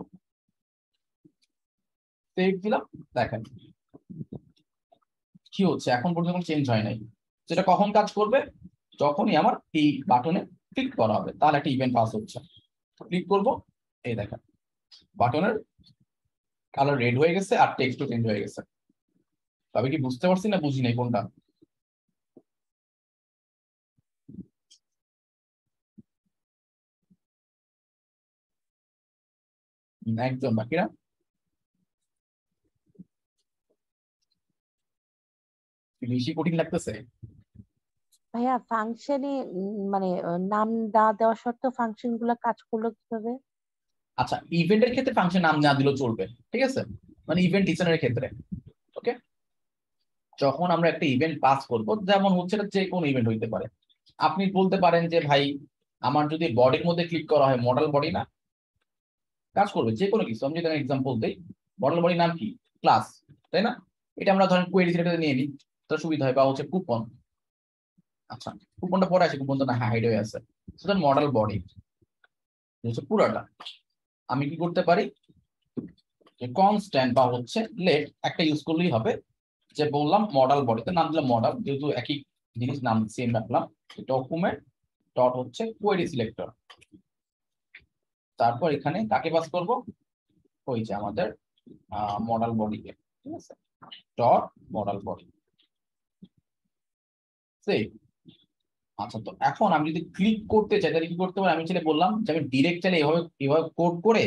সেভ দিলাম, দেখেন কি হচ্ছে, এখন পর্যন্ত চেঞ্জ হয় নাই। যেটা কখন কাজ করবে? যখনই আমার এই বাটনে ক্লিক করা হবে, তাহলে একটা ইভেন্ট পাস হচ্ছে। ক্লিক করব, এই দেখেন বাটনের কালার রেড হয়ে গেছে আর টেক্সটও চেঞ্জ হয়ে গেছে। তবে কি বুঝতে পারছি না, বুঝি নাই কোনটা? একদম বাকিরা বেশি কঠিন লাগতেছে ভাইয়া। ফাংশনে মানে নাম না দেওয়া সত্ত্বেও ফাংশনগুলো কাজ করলো কিভাবে? আচ্ছা, ইভেন্টের ক্ষেত্রে ফাংশন নাম না দিলেও চলবে, ঠিক আছে? মানে ইভেন্ট ডিজাইনের ক্ষেত্রে, ওকে? যখন আমরা একটা ইভেন্ট পাস করব, যেমন হচ্ছে যে কোনো ইভেন্ট হইতে পারে, আপনি বলতে পারেন যে ভাই আমার যদি বডির মধ্যে ক্লিক করা হয়, মডেল বডি না কাজ করবে, যে কোনো কিছু। আমি যদি এক্সাম্পল দেই, মডেল বডি নাম কি? ক্লাস, তাই না? এটা আমরা ধরেন কোয়েরি রিলেটেড নিয়ে নিই, তার সুবিধা হয়। বা হচ্ছে কুপন, আচ্ছা কুপনটা পরে আসে, কুপনটা না হাইড হয়ে আছে, সেটা মডেল বডি হচ্ছে পুরাটা। আমি কি করতে পারি, কনস্ট্যান্ট বা হচ্ছে লেট একটা ইউজ করলেই হবে। যে বললাম মডেল বডিতে নাম দিলাম মডেল, যেহেতু একই জিনিস নাম সেম রাখলাম। ডকুমেন্ট ডট হচ্ছে কোয়েরি সিলেক্টর, তারপর এখানে কাকে পাস করব? ওই যে আমাদের মডেল বডিকে, ঠিক আছে? Dot model body. আচ্ছা, তো এখন আমি যদি ক্লিক করতে চাই তাহলে কি করতে পারি? আমি চাইলে বললাম যে আমি ডিরেক্ট চাইলে এভাবে এভাবে কোড করে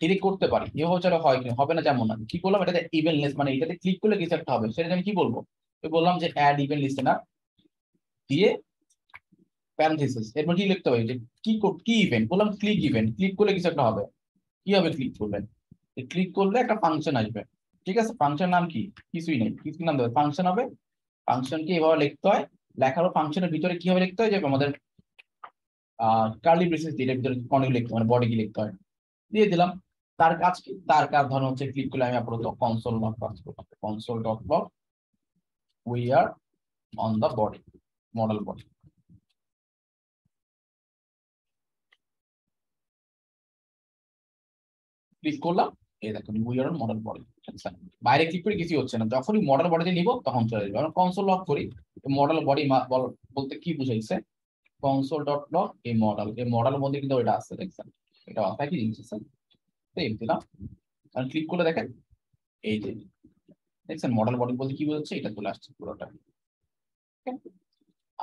ডিরেক্ট করতে পারি, এভাবে চাইলে হয় কি হবে না, যেমন আমি কি করলাম এটাতে ইভেন্ট লিস্ট, মানে এটাতে ক্লিক করলে কিছু একটা হবে, সেটা আমি কি বলবো? বললাম যে অ্যাড ইভেন্ট লিস্ট না দিয়ে প্যারেনথিসিস, এরপর কি লিখতে হবে যে কি কোড কি ইভেন্ট, বললাম ক্লিক ইভেন্ট, ক্লিক করলে কিছু একটা হবে। কি হবে? ক্লিক করবেন, ক্লিক করলে একটা ফাংশন আসবে, ঠিক আছে? ফাংশন নাম কি? কিছুই নেই, কিছু নাম দেবে, ফাংশন হবে। ফাংশনকে এভাবে লিখতে হয়, লেখারও ফাংশনের ভিতরে কি হবে লিখতে হয়, যে আমাদের কার্লি ব্রেসেস দিয়ে ভিতরে কোনগুলো লিখতে হয়, বডি কি লিখতে হয়, দিয়ে দিলাম। তার কাজ কি? তার কাজ ধরুন হচ্ছে ক্লিক করলে আমি আপাতত কনসোল লগ কাজ করব, console dot log we are on the body, model body. Click করলাম, এই দেখুন we are on model body. বাইরে ক্লিক করে কিছু হচ্ছে না, যখনই মডেল বডিতে নিব তখন চলে যাবে। আমরা কনসোল লগ করি, মডেল বডি বলতে কি বুঝাইছে? কনসোল ডট লগ এই মডেল, এই মডেল মধ্যে কিন্তু এটা আছে, দেখছেন এটা একই জিনিস আছে। সেভ দিলাম, আর ক্লিক করলে দেখেন এই যে দেখছেন মডেল বডি বলতে কি বোঝাচ্ছে, এটা চলে আসছে পুরোটা।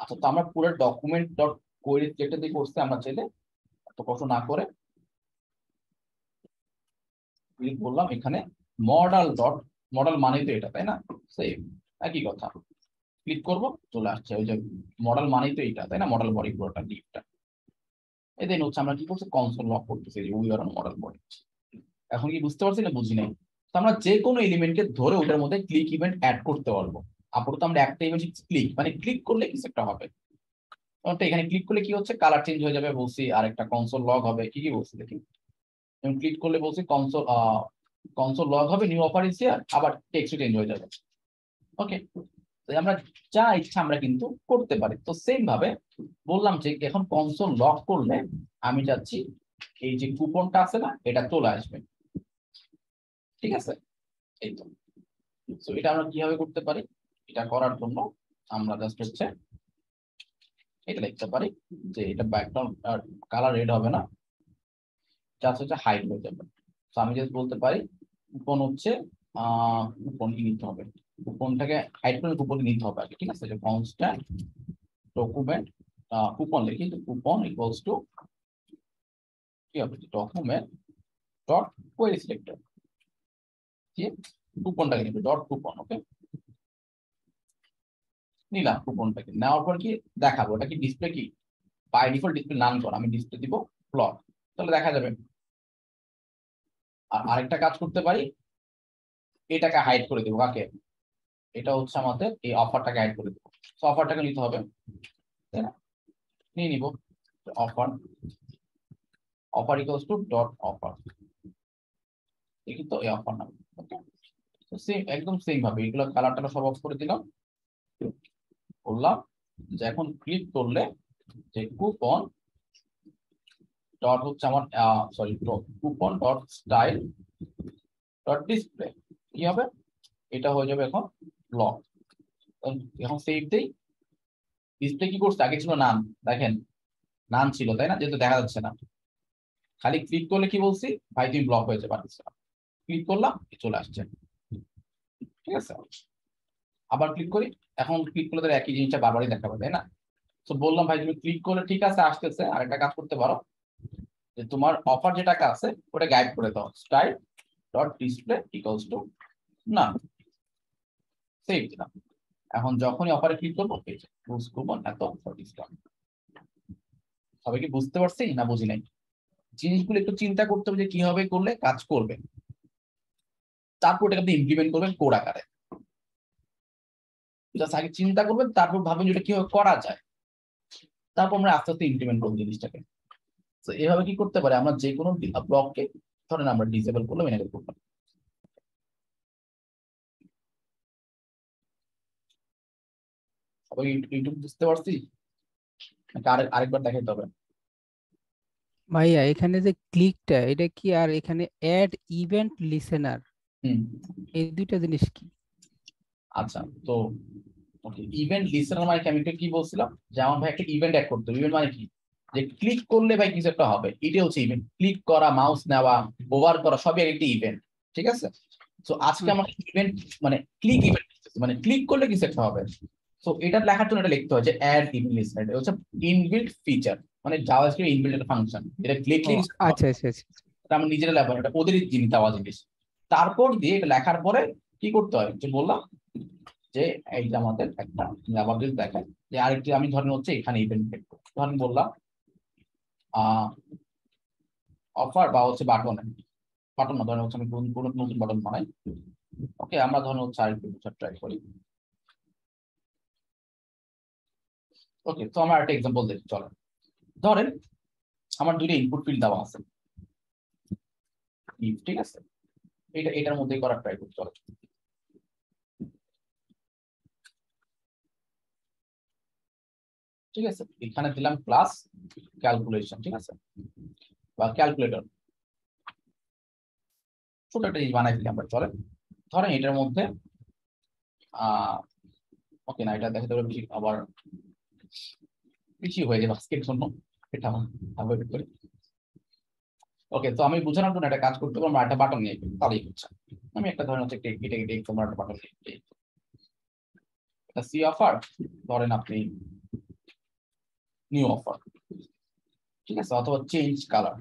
আচ্ছা, তো আমরা পুরো ডকুমেন্ট ডট কোয়েরি যেটা দিয়ে করছি, আমরা চাইলে এত কষ্ট না করে ক্লিক করলাম এখানে মডেল ডট মডেল, মানে তো এটা, তাই না? সেম একই কথা, ক্লিক করব চলে আসছে ওই যে মডেল মানে তো এটা, তাই না? মডেল বডি পুরোটা লিফটা। এই দেন হচ্ছে আমরা কি করছি, কনসোল লক করতেছি we are on model body. এখন কি বুঝতে পারছি না, বুঝি নাই? তো আমরা যে কোনো এলিমেন্টকে ধরে ওটার মধ্যে ক্লিক ইভেন্ট অ্যাড করতে পারবো। আপাতত আমরা একটা ইভেন্ট ক্লিক, মানে ক্লিক করলে কিছু একটা হবে। তো এখানে ক্লিক করলে কি হচ্ছে, কালার চেঞ্জ হয়ে যাবে বলছি, আর একটা কনসোল লগ হবে। কি কি বলছি দেখি, ক্লিক করলে বলছি কনসোল কনসোল লগ হবে, নিউ অপারেন্স, আবার টেক্সট চেঞ্জ হয়ে যাবে। ওকে, আমরা যা ইচ্ছা আমরা কিন্তু করতে পারি। তো সেম ভাবে বললাম যে এখন কনসোল লক করলে আমি যাচ্ছি এই যে কুপনটা আছে না, এটা চলে আসবে, ঠিক আছে? এই তো। সো এটা আমরা কিভাবে করতে পারি? এটা করার জন্য আমরা জাস্ট হচ্ছে এটা লিখতে পারি যে এটা ব্যাকগ্রাউন্ড আর কালার রেড হবে না, জাস্ট হচ্ছে হাইড হয়ে যাবে। তো আমি জাস্ট বলতে পারি কুপন হচ্ছে আহ কুপন নিতে হবে, কুপনটাকে হাইড করে কুপন নিতে হবে আগে, ঠিক আছে? যে কনস্ট্যান্ট ডকুমেন্ট কুপন লিখি, কুপন ইকুয়ালস টু কি হবে, ডকুমেন্ট ডট কোয়েরি সিলেক্টর, ঠিক কুপনটাকে নিবে ডট কুপন। ওকে, নিলাম কুপনটাকে, নেওয়ার পর কি দেখাবো এটা কি ডিসপ্লে, কি বাই ডিফল্ট ডিসপ্লে নাম কর, আমি ডিসপ্লে দিব প্লট, তাহলে দেখা যাবে। আর আরেকটা কাজ করতে পারি, এটাকে হাইড করে দেবো, কাকে? এটা হচ্ছে আমাদের এই অফারটাকে অ্যাড করে দেব। সো অফারটাকে নিতে হবে, তাই না? নিয়ে নিব offer, offer equal to dot offer, এই কিন্তু এই অফার নাম। ওকে, তো সেম একদম সেম ভাবে এগুলো কালারটা সব অফ করে দিলাম, করলাম যে এখন ক্লিক করলে যে কুপন ডট হচ্ছে আমার sorry coupon dot style dot display কি হবে, এটা হয়ে যাবে এখন ব্লক। এখন সেভ দেই, ডিসপ্লে কি করছে, আগে ছিল নাম, দেখেন নাম ছিল তাই না, যেহেতু দেখা যাচ্ছে না, খালি ক্লিক করলে কি বলছি ভাই তুমি ব্লক হয়েছে, পারতেছ না, ক্লিক করলাম চলে আসছে। ঠিক আছে, আবার ক্লিক করি, এখন ক্লিক করলে তার একই জিনিসটা বারবারই দেখাবে, তাই না? তো বললাম ভাই তুমি ক্লিক করলে ঠিক আছে আসতেছে, আর একটা কাজ করতে পারো যে তোমার অফার যেটা আছে ওটা গাইড করে দাও, style dot display equals to না, সেভ দিলাম। এখন যখনই অফারে ক্লিক করবো এত অফার ডিসকাউন্ট, সবাই কি বুঝতে পারছি না বুঝি নাই? জিনিসগুলো একটু চিন্তা করতে হবে যে কিভাবে করলে কাজ করবে, তারপর ওটাকে আপনি ইমপ্লিমেন্ট করবেন কোড আকারে। আগে চিন্তা করবেন, তারপর ভাবেন যেটা কিভাবে করা যায়, তারপর আমরা আস্তে আস্তে ইমপ্লিমেন্ট করবো জিনিসটাকে। তো এভাবে কি করতে পারে, আমরা যে কোনো ব্লককে ধরেন আমরা ডিসেবল করলাম, এনেবল করলাম, বুঝতে পারছি? আরেকবার দেখাইতে হবে ভাইয়া, এখানে যে ক্লিকটা এটা কি, আর এখানে অ্যাড ইভেন্ট লিসেনার, এই দুইটা জিনিস কি? আচ্ছা, তো ওকে ইভেন্ট লিসেনার মানে আমি কি বলছিলাম যে আমার ভাই একটা ইভেন্ট অ্যাড করতে হবে। ইভেন্ট মানে কি, যে ক্লিক করলে ভাই কিছু একটা হবে, এটা হচ্ছে ইভেন্ট। ক্লিক করা, মাউস নেওয়া, ওভার করা সবই একটা ইভেন্ট। ঠিক আছে, তো আজকে আমরা ইভেন্ট মানে ক্লিক ইভেন্ট মানে ক্লিক করলে কিছু একটা হবে। তো এটা লেখার জন্য এটা লিখতে হয় যে অ্যাড ইভেন্ট লিসেনার, এটা হচ্ছে ইনবিল্ট ফিচার, মানে জাভাস্ক্রিপ্ট ইনবিল্ট একটা ফাংশন। এটা ক্লিকলি আচ্ছা আচ্ছা এটা আমরা নিজেরা লেখব, এটা ওদেরই জিনিস দেওয়া জিনিস। তারপর দিয়ে এটা লেখার পরে কি করতে হয়, যে বললাম যে এই যে আমাদের একটা জাভাস্ক্রিপ্ট দেখায় যে আরেকটি আমি ধরেন হচ্ছে এখানে ইভেন্ট ক্রিয়েট করব, ধরেন বললাম অফার বা হচ্ছে বাটন বাটন না ধরেন হচ্ছে আমি কোনো নতুন বাটন বানাই। ওকে, আমরা ধরেন হচ্ছে আরেকটি ট্রাই করি। ওকে, তো আমরা একটা এক্সাম্পল দেখি, চলেন ধরেন আমার দুটো ইনপুট ফিল্ড দেওয়া আছে, ঠিক আছে, এটা এটার মধ্যে করার ট্রাই করি, চলেন। ঠিক আছে, এখানে দিলাম ক্লাস ক্যালকুলেশন, ঠিক আছে, বা ক্যালকুলেটর, ছোট একটা জিনিস বানাই দিলাম। চলেন ধরেন এটার মধ্যে ওকে না এটা দেখাতে পারবে, আবার বেশি হয়ে যাবে আজকের জন্য, এটা অ্যাভয়েড করি। ওকে, তো আমি বোঝানোর জন্য একটা কাজ করতে পারবো, একটা বাটন নিয়ে তাহলেই হচ্ছে। আমি একটা ধরেন হচ্ছে এটা এটা তোমরা একটা বাটন নিয়ে এটা সি অফার ধরেন আপনি নিউ অফার, ঠিক আছে, অথবা চেঞ্জ কালার,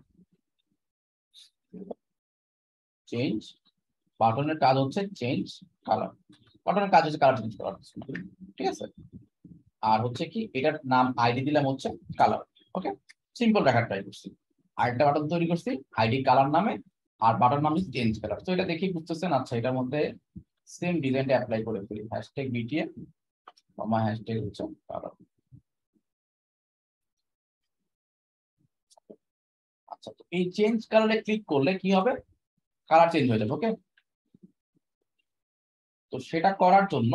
চেঞ্জ বাটনের কাজ হচ্ছে চেঞ্জ কালার, বাটনের কাজ হচ্ছে কালার চেঞ্জ করা, ঠিক আছে। আর হচ্ছে কি এটার নাম আইডি দিলাম হচ্ছে কালার। ওকে, সিম্পল রাখার ট্রাই করছি, আরেকটা বাটন তৈরি করছি আইডি কালার নামে, আর বাটন নাম হচ্ছে চেঞ্জ কালার। তো এটা দেখে বুঝতেছেন, আচ্ছা এটার মধ্যে সেম ডিজাইনটা অ্যাপ্লাই করে ফেলি, হ্যাশট্যাগ বিটিএম কমা হ্যাশট্যাগ হচ্ছে কালার। আচ্ছা, তো এই চেঞ্জ কালারে ক্লিক করলে কি হবে, কালার চেঞ্জ হয়ে যাবে। ওকে, তো সেটা করার জন্য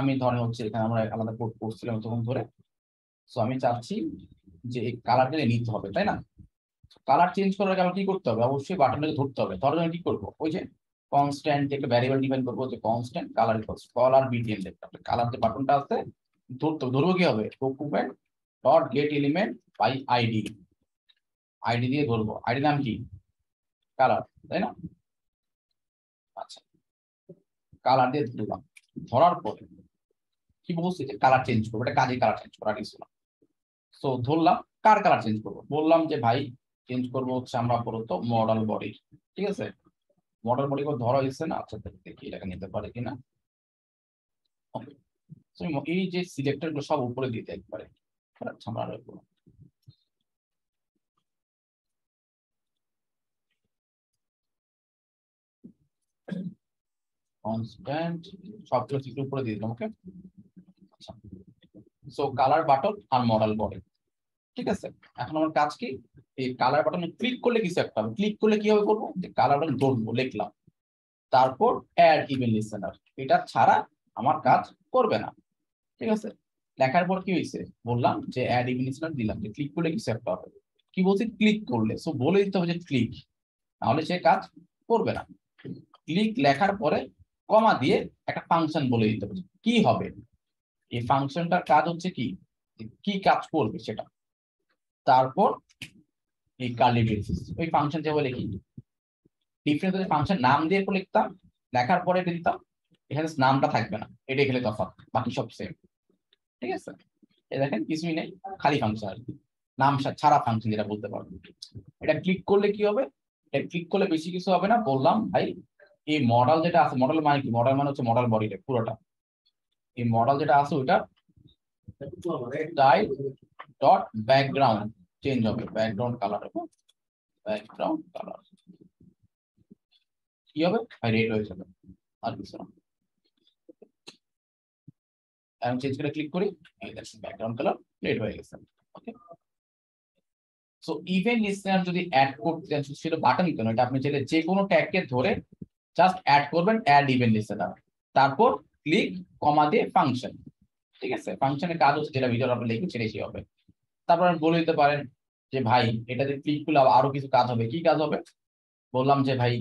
আমি ধরেন হচ্ছে এখানে আমরা আলাদা কোড করছিলাম তখন ধরে, সো আমি চাচ্ছি যে এই কালারটা নিতে হবে, তাই না? কালার চেঞ্জ করার আগে আমার কি করতে হবে, অবশ্যই বাটনটাকে ধরতে হবে। ধরার জন্য কি করবো, ওই যে কনস্ট্যান্ট একটা ভ্যারিয়েবল ডিফাইন করবো, যে constant colour equals colour BTM, colour যে বাটনটা আছে ধরতে হবে। ধরবো কি হবে, document dot get element by ID, ID দিয়ে ধরবো, আইডি নাম কি কালার, তাই না? আচ্ছা, কালার দিয়ে ধরলাম, ধরার পরে কি বলছি যে কালার চেঞ্জ করবো, এটা কাজে কালার চেঞ্জ করা কিছু না। সো ধরলাম কার কালার চেঞ্জ করবো, বললাম যে ভাই চেঞ্জ করবো হচ্ছে আমরা বলতো মডেল বডি, ঠিক আছে, মডেল বডি করে ধরা হয়েছে না। আচ্ছা দেখি এটাকে নিতে পারে কিনা, এই যে সিলেক্টর গুলো সব উপরে দিতে একবারে। আচ্ছা আমরা constant সবগুলো চিত্র উপরে দিয়ে দিলাম ওকে সো কালার বাটন আর মডেল বডি ঠিক আছে এখন আমার কাজ কি এই কালার বাটনে ক্লিক করলে কিছু একটা ক্লিক করলে কি হবে করব যে কালার বাটন ধরবো লিখলাম তারপর অ্যাড ইভেন্ট লিসেনার এটা ছাড়া আমার কাজ করবে না ঠিক আছে লেখার পর কি হইছে বললাম যে অ্যাড ইভেন্ট লিসেনার দিলাম যে ক্লিক করলে কিছু একটা হবে কি বলছি ক্লিক করলে সো বলে দিতে হবে যে ক্লিক তাহলে সে কাজ করবে না ক্লিক লেখার পরে কমা দিয়ে একটা ফাংশন বলে দিতে হবে কি হবে এই ফাংশনটার কাজ হচ্ছে কি কি কাজ করবে সেটা তারপর এই কার্লি ব্রেসেস ওই ফাংশন যেভাবে লিখি ডিফারেন্ট যে ফাংশন নাম দিয়ে লিখতাম লেখার পরে এটা দিতাম এখানে নামটা থাকবে না এটা এখানে তফাৎ বাকি সব সেম ঠিক আছে এই দেখেন কিছুই নেই খালি ফাংশন নাম ছাড়া ফাংশন যেটা বলতে পারবো এটা ক্লিক করলে কি হবে এটা ক্লিক করলে বেশি কিছু হবে না বললাম ভাই এই মডেল যেটা আছে মডেল মানে কি মডেল মানে হচ্ছে মডেল বডিটা পুরোটা এই মডেল যেটা আছে ওটা স্টাইল ডট ব্যাকগ্রাউন্ড চেঞ্জ হবে ব্যাকগ্রাউন্ড কালার হবে ব্যাকগ্রাউন্ড কালার কি হবে ভাই রেড হয়ে যাবে আর কিছু না আমি চেঞ্জ করে ক্লিক করি এই দেখুন ব্যাকগ্রাউন্ড কালার রেড হয়ে গেছে ওকে সো ইভেন্ট লিসেনার যদি অ্যাড করতে চান সেটা বাটন কেন এটা আপনি চাইলে যে কোনো ট্যাগকে ধরে জাস্ট অ্যাড করবেন অ্যাড ইভেন্ট লিসেনার তারপর ক্লিক কমা দিয়ে ফাংশন ঠিক আছে ফাংশনের কাজ হচ্ছে যেটা ভিডিওর আপনি লিখে ছেড়েছি হবে তারপর বলে দিতে পারেন যে ভাই এটাতে ক্লিক করলে আরো কিছু কাজ হবে কি কাজ হবে বললাম যে ভাই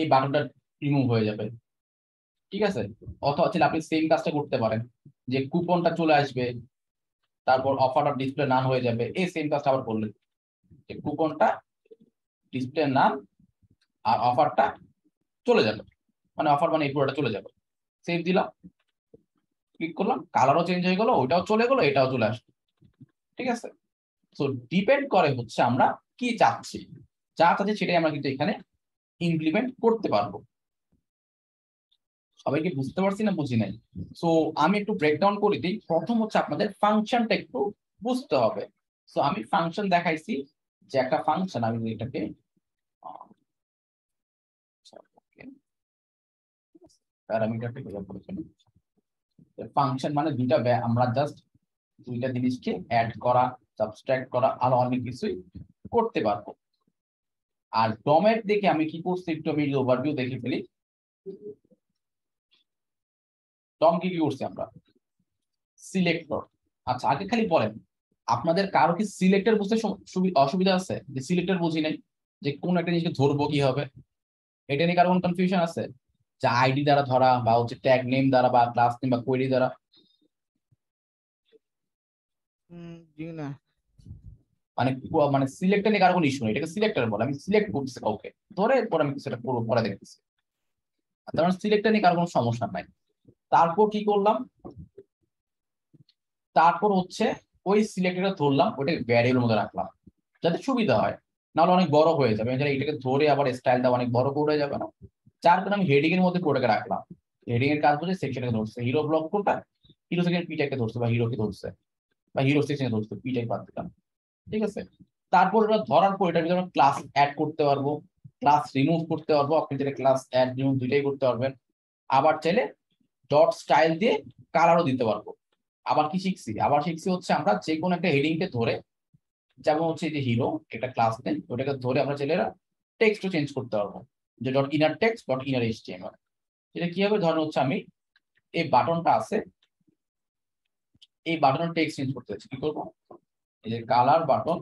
এই বাটনটা রিমুভ হয়ে যাবে ঠিক আছে অথবা চাইলে আপনি সেম কাজটা করতে পারেন যে কুপনটা চলে আসবে তারপর অফারটা ডিসপ্লে নান হয়ে যাবে এই সেম কাজটা আবার করলেন যে কুপনটা ডিসপ্লে নান আর অফারটা চলে যাবে মানে অফার মানে এই পুরোটা চলে যাবে সেভ দিলাম ক্লিক করলাম কালারও চেঞ্জ হয়ে গেল ওইটাও চলে গেল এটাও চলে আসলো ঠিক আছে সো ডিপেন্ড করে হচ্ছে আমরা কি চাচ্ছি যা চাচ্ছি সেটাই আমরা কিন্তু এখানে ইমপ্লিমেন্ট করতে পারবো সবাইকে বুঝতে পারছি না বুঝি নাই সো আমি একটু ব্রেকডাউন করে দিই প্রথম হচ্ছে আপনাদের ফাংশনটা একটু বুঝতে হবে সো আমি ফাংশন দেখাইছি যে একটা ফাংশন আমি এটাকে প্যারামিটার থেকে ব্যবহার করতে পারি ফাংশন মানে দুইটা আমরা জাস্ট দুইটা জিনিসকে অ্যাড করা সাবস্ট্রাক্ট করা আর অনেক কিছুই করতে পারবো আর ডমেট দেখে আমি কি করছি একটু আমি ওভারভিউ দেখে ফেলি ডম কি কি করছি আমরা সিলেক্টর আচ্ছা আগে খালি বলেন আপনাদের কারো কি সিলেক্টর বুঝতে অসুবিধা আছে যে সিলেক্টর বুঝি নাই যে কোন একটা জিনিসকে ধরবো কি হবে এটা নিয়ে কারো কোনো কনফিউশন আছে যা আইডি দ্বারা ধরা বা হচ্ছে ট্যাগ নেম দ্বারা বা ক্লাস নেম বা কোয়েরি দ্বারা মানে মানে সিলেক্টর নিয়ে কারো কোনো ইস্যু নেই এটাকে সিলেক্টর বলে আমি সিলেক্ট করছি ওকে ধরে এরপর আমি সেটা পুরো পরে দেখতেছি তারপর সিলেক্টর নিয়ে কারো কোনো সমস্যা নাই তারপর কি করলাম তারপর হচ্ছে ওই সিলেক্টরটা ধরলাম ওটাকে ভ্যারিয়েবলের মধ্যে রাখলাম যাতে সুবিধা হয় নাহলে অনেক বড় হয়ে যাবে যারা এটাকে ধরে আবার স্টাইলটা অনেক বড় করে যাবে না যার কারণে আমি হেডিং এর মধ্যে পুরোটাকে রাখলাম হেডিং এর কাজ বলছে সেকশনটাকে ধরছে হিরো ব্লক কোনটা হিরো সেকশন পিটাকে ধরছে বা হিরোকে ধরছে বা হিরো সেকশনে ধরছে পিটাকে বাদ দিলাম ঠিক আছে তারপর এটা ধরার পর এটা আমরা ক্লাস অ্যাড করতে পারবো ক্লাস রিমুভ করতে পারবো আপনি যেটা ক্লাস অ্যাড রিমুভ দুইটাই করতে পারবেন আবার চাইলে ডট স্টাইল দিয়ে কালারও দিতে পারবো আবার কি শিখছি আবার শিখছি হচ্ছে আমরা যে কোনো একটা হেডিংকে ধরে যেমন হচ্ছে যে হিরো এটা ক্লাস নেন ওটাকে ধরে আমরা ছেলেরা টেক্সটও চেঞ্জ করতে পারবো যে dot inner text dot inner HTML এটা কি হবে ধরুন হচ্ছে আমি এই বাটনটা আছে এই বাটনের টেক্সট চেঞ্জ করতে চাচ্ছি কি করব এই যে colour button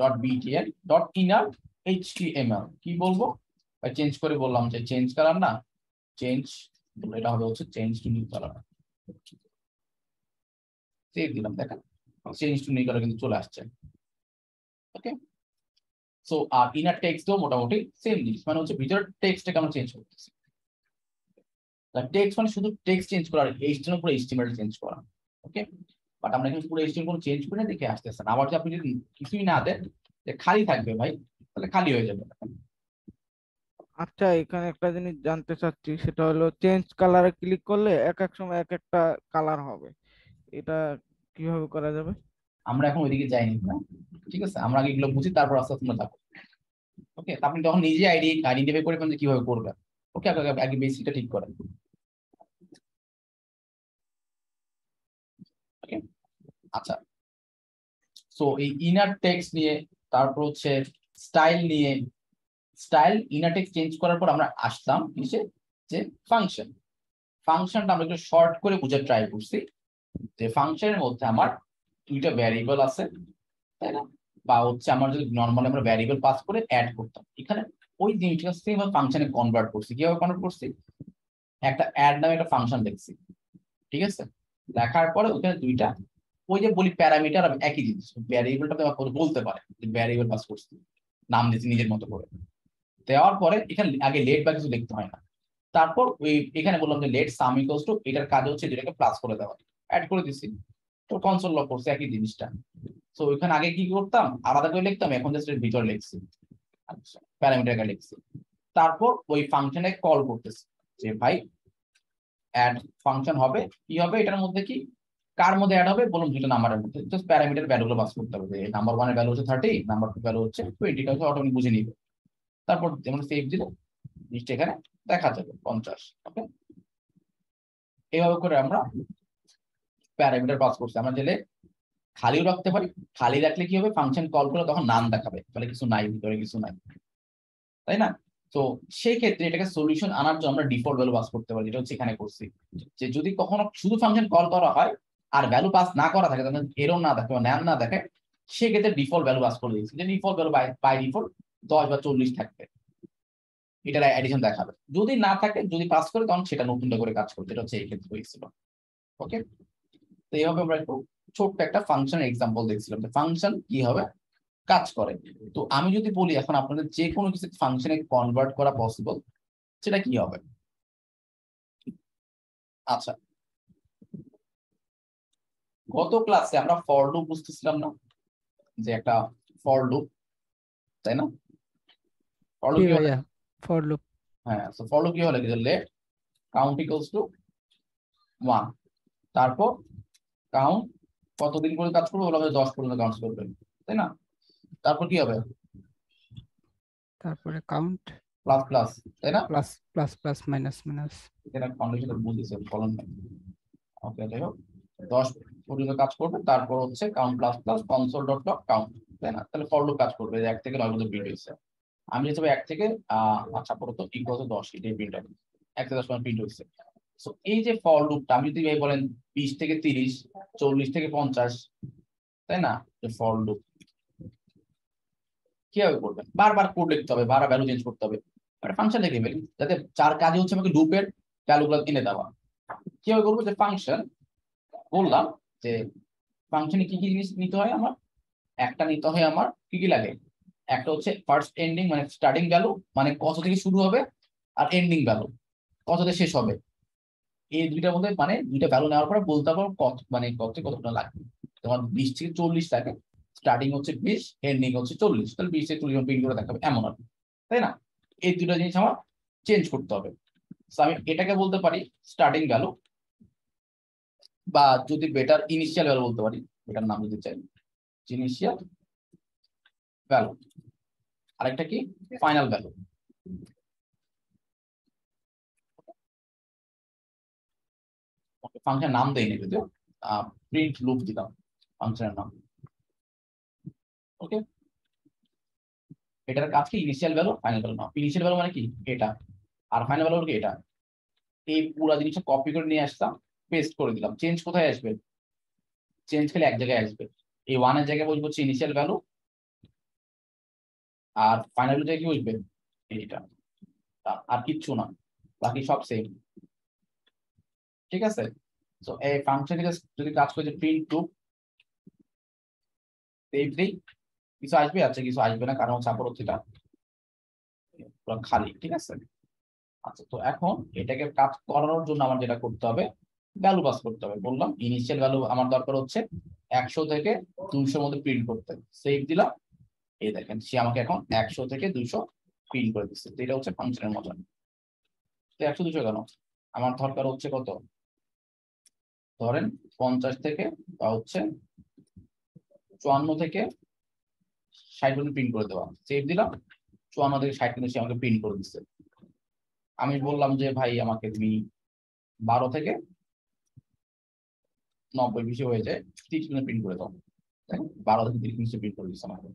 dot BTL dot inner HTML কি বলবো চেঞ্জ করে বললাম যে চেঞ্জ কালার না চেঞ্জ এটা হবে হচ্ছে change to new colour save দিলাম দেখেন চেঞ্জ টু নিউ কালার কিন্তু চলে আসছে ওকে সো আর ইনার টেক্সটও মোটামুটি সেম জিনিস মানে হচ্ছে ভিতরের টেক্সটটাকে আমরা চেঞ্জ করতেছি তার টেক্সট মানে শুধু টেক্সট চেঞ্জ করা আর এইচটিএমএল পুরো এইচটিএমএল চেঞ্জ করা ওকে বাট আমরা এখানে পুরো এইচটিএমএল কোনো চেঞ্জ করে দেখে আসতেছেন আবার যদি আপনি যদি কিছুই না দেন যে খালি থাকবে ভাই তাহলে খালি হয়ে যাবে আচ্ছা এখানে একটা জিনিস জানতে চাচ্ছি সেটা হলো চেঞ্জ কালারে ক্লিক করলে এক এক সময় এক একটা কালার হবে এটা কিভাবে করা যাবে আমরা এখন ওইদিকে যাইনি না ঠিক আছে আমরা আগে এগুলো বুঝি তারপর আস্তে আস্তে আমরা যাবো ওকে আপনি তখন নিজে আইডি আইডেন্টিফাই করে পাবেন যে কিভাবে করবেন ওকে, আপনাকে আগে বেসিকটা ঠিক করেন। ওকে আচ্ছা, সো এই ইনার টেক্সট নিয়ে, তারপর হচ্ছে স্টাইল নিয়ে, স্টাইল ইনার টেক্সট চেঞ্জ করার পর আমরা আসলাম নিচে যে ফাংশন। ফাংশনটা আমরা একটু শর্ট করে বোঝার ট্রাই করছি যে ফাংশনের মধ্যে আমার দুইটা ভ্যারিয়েবল আছে, তাই না? বা হচ্ছে আমার যদি নর্মালি আমরা ভ্যারিয়েবল পাস করে অ্যাড করতাম, এখানে ওই জিনিসটা সেম ফাংশনে কনভার্ট করছি। কিভাবে কনভার্ট করছি? একটা অ্যাড নামে একটা ফাংশন লিখছি, ঠিক আছে? লেখার পরে ওখানে দুইটা ওই যে বলি প্যারামিটার একই জিনিস, ভ্যারিয়েবলটা বলতে পারে ভ্যারিয়েবল পাস করছি, নাম দিয়েছি নিজের মতো করে। দেওয়ার পরে এখানে আগে লেট বা কিছু লিখতে হয় না। তারপর ওই এখানে বললাম যে লেট সাম ইকুয়ালস টু, এটার কাজ হচ্ছে যেটাকে প্লাস করে দেওয়া, অ্যাড করে দিছি। তো কনসোল লক করছে একই জিনিসটা। তো ওইখানে আগে কি করতাম, আলাদা করে লিখতাম, এখন জাস্ট এর ভিতর লিখছি, প্যারামিটারটা লিখছি। তারপর ওই ফাংশনে কল করতেছি যে ভাই অ্যাড ফাংশন হবে, কি হবে এটার মধ্যে, কি কার মধ্যে অ্যাড হবে, বলুন দুটো নাম্বারের মধ্যে। জাস্ট প্যারামিটার ভ্যালুগুলো পাস করতে হবে। নাম্বার ওয়ান এর ভ্যালু হচ্ছে থার্টি, নাম্বার টু ভ্যালু হচ্ছে টোয়েন্টি, কাছে অটোমেটিক বুঝে নিবে। তারপর যেমন সেভ দিলে জিনিসটা এখানে দেখা যাবে পঞ্চাশ। ওকে, এইভাবে করে আমরা প্যারামিটার পাস করছি। আমরা চাইলে খালিও রাখতে পারি। খালি রাখলে কি হবে, ফাংশন কল করলে তখন নাম দেখাবে, তাহলে কিছু নাই, ভিতরে কিছু নাই, তাই না? তো সেই ক্ষেত্রে এটাকে সলিউশন আনার জন্য আমরা ডিফল্ট ভ্যালু পাস করতে পারি, যেটা হচ্ছে এখানে করছি। যে যদি কখনো শুধু ফাংশন কল করা হয় আর ভ্যালু পাস না করা থাকে, তখন এরর না থাকে বা নাম না থাকে, সেক্ষেত্রে ডিফল্ট ভ্যালু পাস করে দিয়েছি। যে ডিফল্ট ভ্যালু বাই ডিফল্ট দশ বা চল্লিশ থাকবে, এটার অ্যাডিশন দেখাবে। যদি না থাকে, যদি পাস করে, তখন সেটা নতুন করে কাজ করবে। এটা হচ্ছে এই ক্ষেত্রে হয়েছিল। ওকে, তো এইভাবে আমরা একটু ছোট্ট একটা ফাংশনের এক্সাম্পল দেখছিলাম যে ফাংশন কি হবে, কাজ করে। তো আমি যদি বলি এখন আপনাদের যে কোনো কিছু ফাংশনে কনভার্ট করা পসিবল, সেটা কি হবে? আচ্ছা, গত ক্লাসে আমরা ফর লুপ বুঝতেছিলাম না, যে একটা ফর লুপ, তাই না? ফর লুপ কি হয়? ফর লুপ, হ্যাঁ। সো ফর লুপ কি হলো, যে let count equals to one, তারপর কাউন্ট কতদিন করে কাজ করবে, বলা দশ পর্যন্ত কাউন্ট করবে, তাই না? তারপর কি হবে, তারপরে কাউন্ট প্লাস প্লাস, তাই না? Plus plus plus minus minus, এটা কন্ডিশনাল বুঝিয়েছে কলন। ওকে, দেখো দশ পর্যন্ত কাজ করবে, তারপর হচ্ছে count plus plus console dot dot count, তাই না? তাহলে ফর লুপ কাজ করবে এক থেকে নয় পর্যন্ত প্রিন্ট হয়েছে। আমি যেভাবে এক থেকে আচ্ছা পড়তো ইকুয়াল টু দশ, এটাই প্রিন্ট হবে। এক থেকে দশ পর্যন্ত প্রিন্ট হয়েছে। সো এই যে ফর লুপটা, আপনি যদি বলেন বিশ থেকে তিরিশ, চল্লিশ থেকে পঞ্চাশ, তাই না? ফর লুপ কিভাবে করবেন? বারবার কোড লিখতে হবে, বারবার ভ্যালু চেঞ্জ করতে হবে। একটা ফাংশন লিখে ফেলি, যাতে চার কাজে হচ্ছে আমাকে লুপের ভ্যালুগুলো এনে দেওয়া। কিভাবে করবো? যে ফাংশন বললাম যে ফাংশনে কি কি জিনিস নিতে হয় আমার, একটা নিতে হয় আমার কি কি লাগে, একটা হচ্ছে ফার্স্ট এন্ডিং মানে স্টার্টিং ভ্যালু, মানে কত থেকে শুরু হবে, আর এন্ডিং ভ্যালু কততে শেষ হবে। এই দুইটার মধ্যে মানে দুইটা ভ্যালু নেওয়ার পরে বলতে পারো কত, মানে কত কতটা লাগবে। তোমার বিশ থেকে চল্লিশ লাগে, স্টার্টিং হচ্ছে বিশ, এন্ডিং হচ্ছে চল্লিশ, তাহলে বিশ থেকে চল্লিশ প্রিন্ট করে দেখাবে এমন আর, তাই না? এই দুটো জিনিস আমার চেঞ্জ করতে হবে। আমি এটাকে বলতে পারি স্টার্টিং ভ্যালু, বা যদি বেটার ইনিশিয়াল ভ্যালু বলতে পারি, বেটার নাম যদি চাই ইনিশিয়াল ভ্যালু। আরেকটা কি, ফাইনাল ভ্যালু। ফাংশন নাম দেয়নি, যদি প্রিন্ট লুপ দিলাম ফাংশনের নাম। ওকে, এটার কাজ কি, ইনিশিয়াল ভ্যালু ফাইনাল ভ্যালু নাম। ইনিশিয়াল ভ্যালু মানে কি এটা, আর ফাইনাল ভ্যালু কি এটা। এই পুরো জিনিসটা কপি করে নিয়ে আসতাম, পেস্ট করে দিলাম। চেঞ্জ কোথায় আসবে? চেঞ্জ খেলে এক জায়গায় আসবে। এই ওয়ানের জায়গায় বসবো হচ্ছে ইনিশিয়াল ভ্যালু, আর ফাইনাল ভ্যালু কি বসবে এইটা, আর কিচ্ছু না, বাকি সব সেম। ঠিক আছে, তো এই ফাংশন যদি কাজ করে যে প্রিন্ট টু কিছু আসবে, আচ্ছা কিছু আসবে না, কারণ চাপড় হচ্ছেটা খালি। ঠিক আছে, আচ্ছা, তো এখন এটাকে কাজ করানোর জন্য আমার যেটা করতে হবে, ভ্যালু পাস করতে হবে। বললাম ইনিশিয়াল ভ্যালু আমার দরকার হচ্ছে একশো থেকে দুইশোর মধ্যে প্রিন্ট করতে হবে। সেভ দিলাম, এই দেখেন সে আমাকে এখন একশো থেকে দুইশো প্রিন্ট করে দিচ্ছে। তো এটা হচ্ছে ফাংশনের মতন। তো একশো দুশো কেন, আমার দরকার হচ্ছে কত, ধরেন পঞ্চাশ থেকে বা হচ্ছে চুয়ান্ন থেকে ষাট পর্যন্ত প্রিন্ট করে দেওয়া। সেভ দিলাম, চুয়ান্ন থেকে ষাট পর্যন্ত সে আমাকে প্রিন্ট করে দিচ্ছে। আমি বললাম যে ভাই আমাকে তুমি বারো থেকে নব্বই বিষয় হয়ে যায় তিরিশ মিনিট প্রিন্ট করে দাও। দেখেন বারো থেকে তিরিশ মিনিট প্রিন্ট করে দিচ্ছে আমাকে।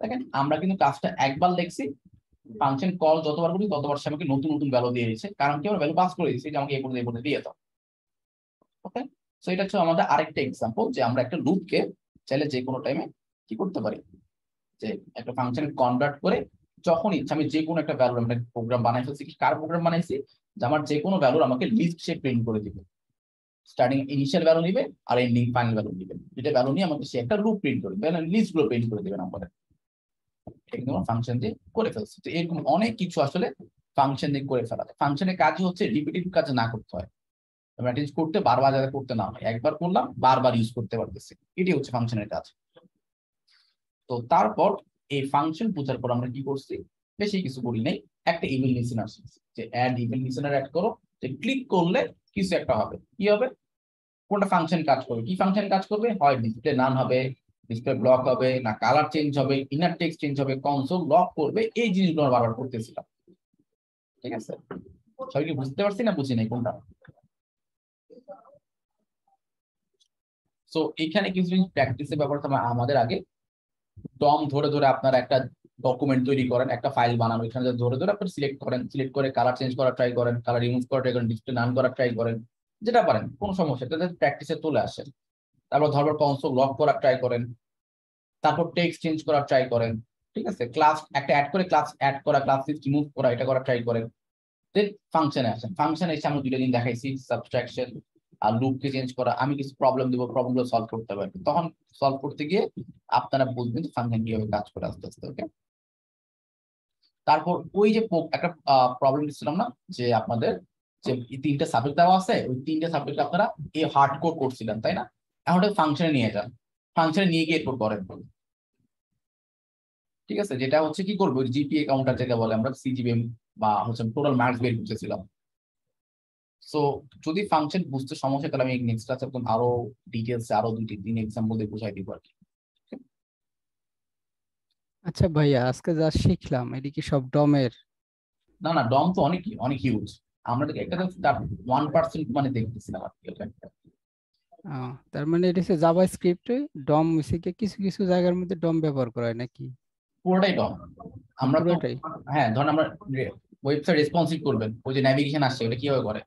দেখেন আমরা কিন্তু কাজটা একবার দেখছি, ফাংশন কল যতবার করি ততবার সে আমাকে নতুন নতুন ভ্যালু দিয়ে দিচ্ছে, কারণ কি আমরা ভ্যালু পাস করে দিচ্ছি যে আমাকে এই পর্যন্ত দিয়ে দাও। ওকে, সো এটা হচ্ছে আমাদের আরেকটা এক্সাম্পল যে আমরা একটা লুপকে চাইলে যে কোনো টাইমে কি করতে পারি, যে একটা ফাংশন কনভার্ট করে যখন ইচ্ছা আমি যে কোনো একটা ভ্যালু, আমরা প্রোগ্রাম বানাই ফেলছি, কার প্রোগ্রাম বানাইছি যে আমার যে কোনো ভ্যালুর আমাকে লিস্ট সে প্রিন্ট করে দিবে। স্টার্টিং ইনিশিয়াল ভ্যালু নিবে আর এন্ডিং ফাইনাল ভ্যালু নিবে, যেটা ভ্যালু নিয়ে আমাকে সে একটা লুপ প্রিন্ট করে দেবে, লিস্ট গুলো প্রিন্ট করে দেবেন আমাদের। এটা আমরা ফাংশন দিয়ে করে ফেলছি। তো এরকম অনেক কিছু আসলে ফাংশন দিয়ে করে ফেলা যায়। ফাংশনের কাজ হচ্ছে রিপিটিভ কাজ না করতে হয়, ম্যাটেজ করতে বারবার যাতে করতে না হয়, একবার করলাম বারবার ইউজ করতে পারতেছি, এটাই হচ্ছে ফাংশনের কাজ। তো তারপর এই ফাংশন বোঝার পর আমরা কি করছি, বেশি কিছু করি নাই, একটা ইভেন্ট লিসেনার শিখছি যে অ্যাড ইভেন্ট লিসেনার অ্যাড করো, যে ক্লিক করলে কিছু একটা হবে। কি হবে? কোনটা ফাংশন কাজ করবে, কি ফাংশন কাজ করবে, হয় ডিসপ্লে নান হবে, ডিসপ্লে ব্লক হবে, না কালার চেঞ্জ হবে, ইনার টেক্সট চেঞ্জ হবে, কনসোল লক করবে, এই জিনিসগুলো বারবার করতেছিলাম। ঠিক আছে, সবাই কি বুঝতে পারছি না বুঝি নাই কোনটা? সো এখানে কিছু জিনিস প্র্যাকটিসের ব্যাপারটা আমাদের আগে ডম ধরে ধরে আপনারা একটা ডকুমেন্ট তৈরি করেন, একটা ফাইল বানানো, এখানে ধরে ধরে আপনারা সিলেক্ট করেন, সিলেক্ট করে কালার চেঞ্জ করা ট্রাই করেন, কালার রিমুভ করা ট্রাই করেন, ডিসপ্লে নান করা ট্রাই করেন, যেটা পারেন, কোনো সমস্যা এটা প্র্যাকটিসে চলে আসেন। তারপর ধরবার কনসোল লক করা ট্রাই করেন, তারপর টেক্সট চেঞ্জ করা ট্রাই করেন। ঠিক আছে, ক্লাস একটা অ্যাড করে ক্লাস অ্যাড করা, ক্লাস রিমুভ করা, এটা করা ট্রাই করেন। দেন ফাংশনে আসেন, ফাংশনে এসে আমি দুটো দিন দেখাইছি সাবট্রাকশন আর লুপকে চেঞ্জ করা। আমি কিছু প্রবলেম দেবো, প্রবলেমগুলো সলভ করতে পারবেন, তখন সলভ করতে গিয়ে আপনারা বুঝবেন ফাংশন কিভাবে কাজ করে আস্তে আস্তে। ওকে, তারপর ওই যে একটা প্রবলেম দিচ্ছিলাম না, যে আপনাদের যে তিনটা সাবজেক্ট দেওয়া আছে, ওই তিনটা সাবজেক্ট আপনারা এই হার্ড কোর করছিলেন তাই না, এখন ফাংশনে নিয়ে যান, ফাংশনে নিয়ে গিয়ে এরপর করেন। ঠিক আছে, যেটা হচ্ছে কি করবো জিপিএ কাউন্টার যেটা বলে আমরা সিজিবিএম বা হচ্ছে টোটাল মার্কস বের করতেছিলাম। সো যদি ফাংশন বুঝতে সমস্যা তাহলে আমি নেক্সট ক্লাসে একদম আরো ডিটেইলস আরো দুই তিন এক্সাম্পল দিয়ে বুঝাই দিব আর কি। আচ্ছা ভাইয়া, আজকে যা শিখলাম এটা কি সব ডমের? না না, ডম তো অনেক অনেক হিউজ, আমরা একটা এক পার্সেন্ট মানে দেখতেছিলাম আর কি। তার মানে এটা হচ্ছে জাভাস্ক্রিপ্টে ডম মিশিয়ে কিছু কিছু জায়গার মধ্যে ডম ব্যবহার করা হয় নাকি পুরোটাই ডম? আমরা পুরোটাই, হ্যাঁ। ধরুন আমরা ওয়েবসাইট রেসপন্সিভ করবেন, ওই যে নেভিগেশন আসছে ওটা কিভাবে করে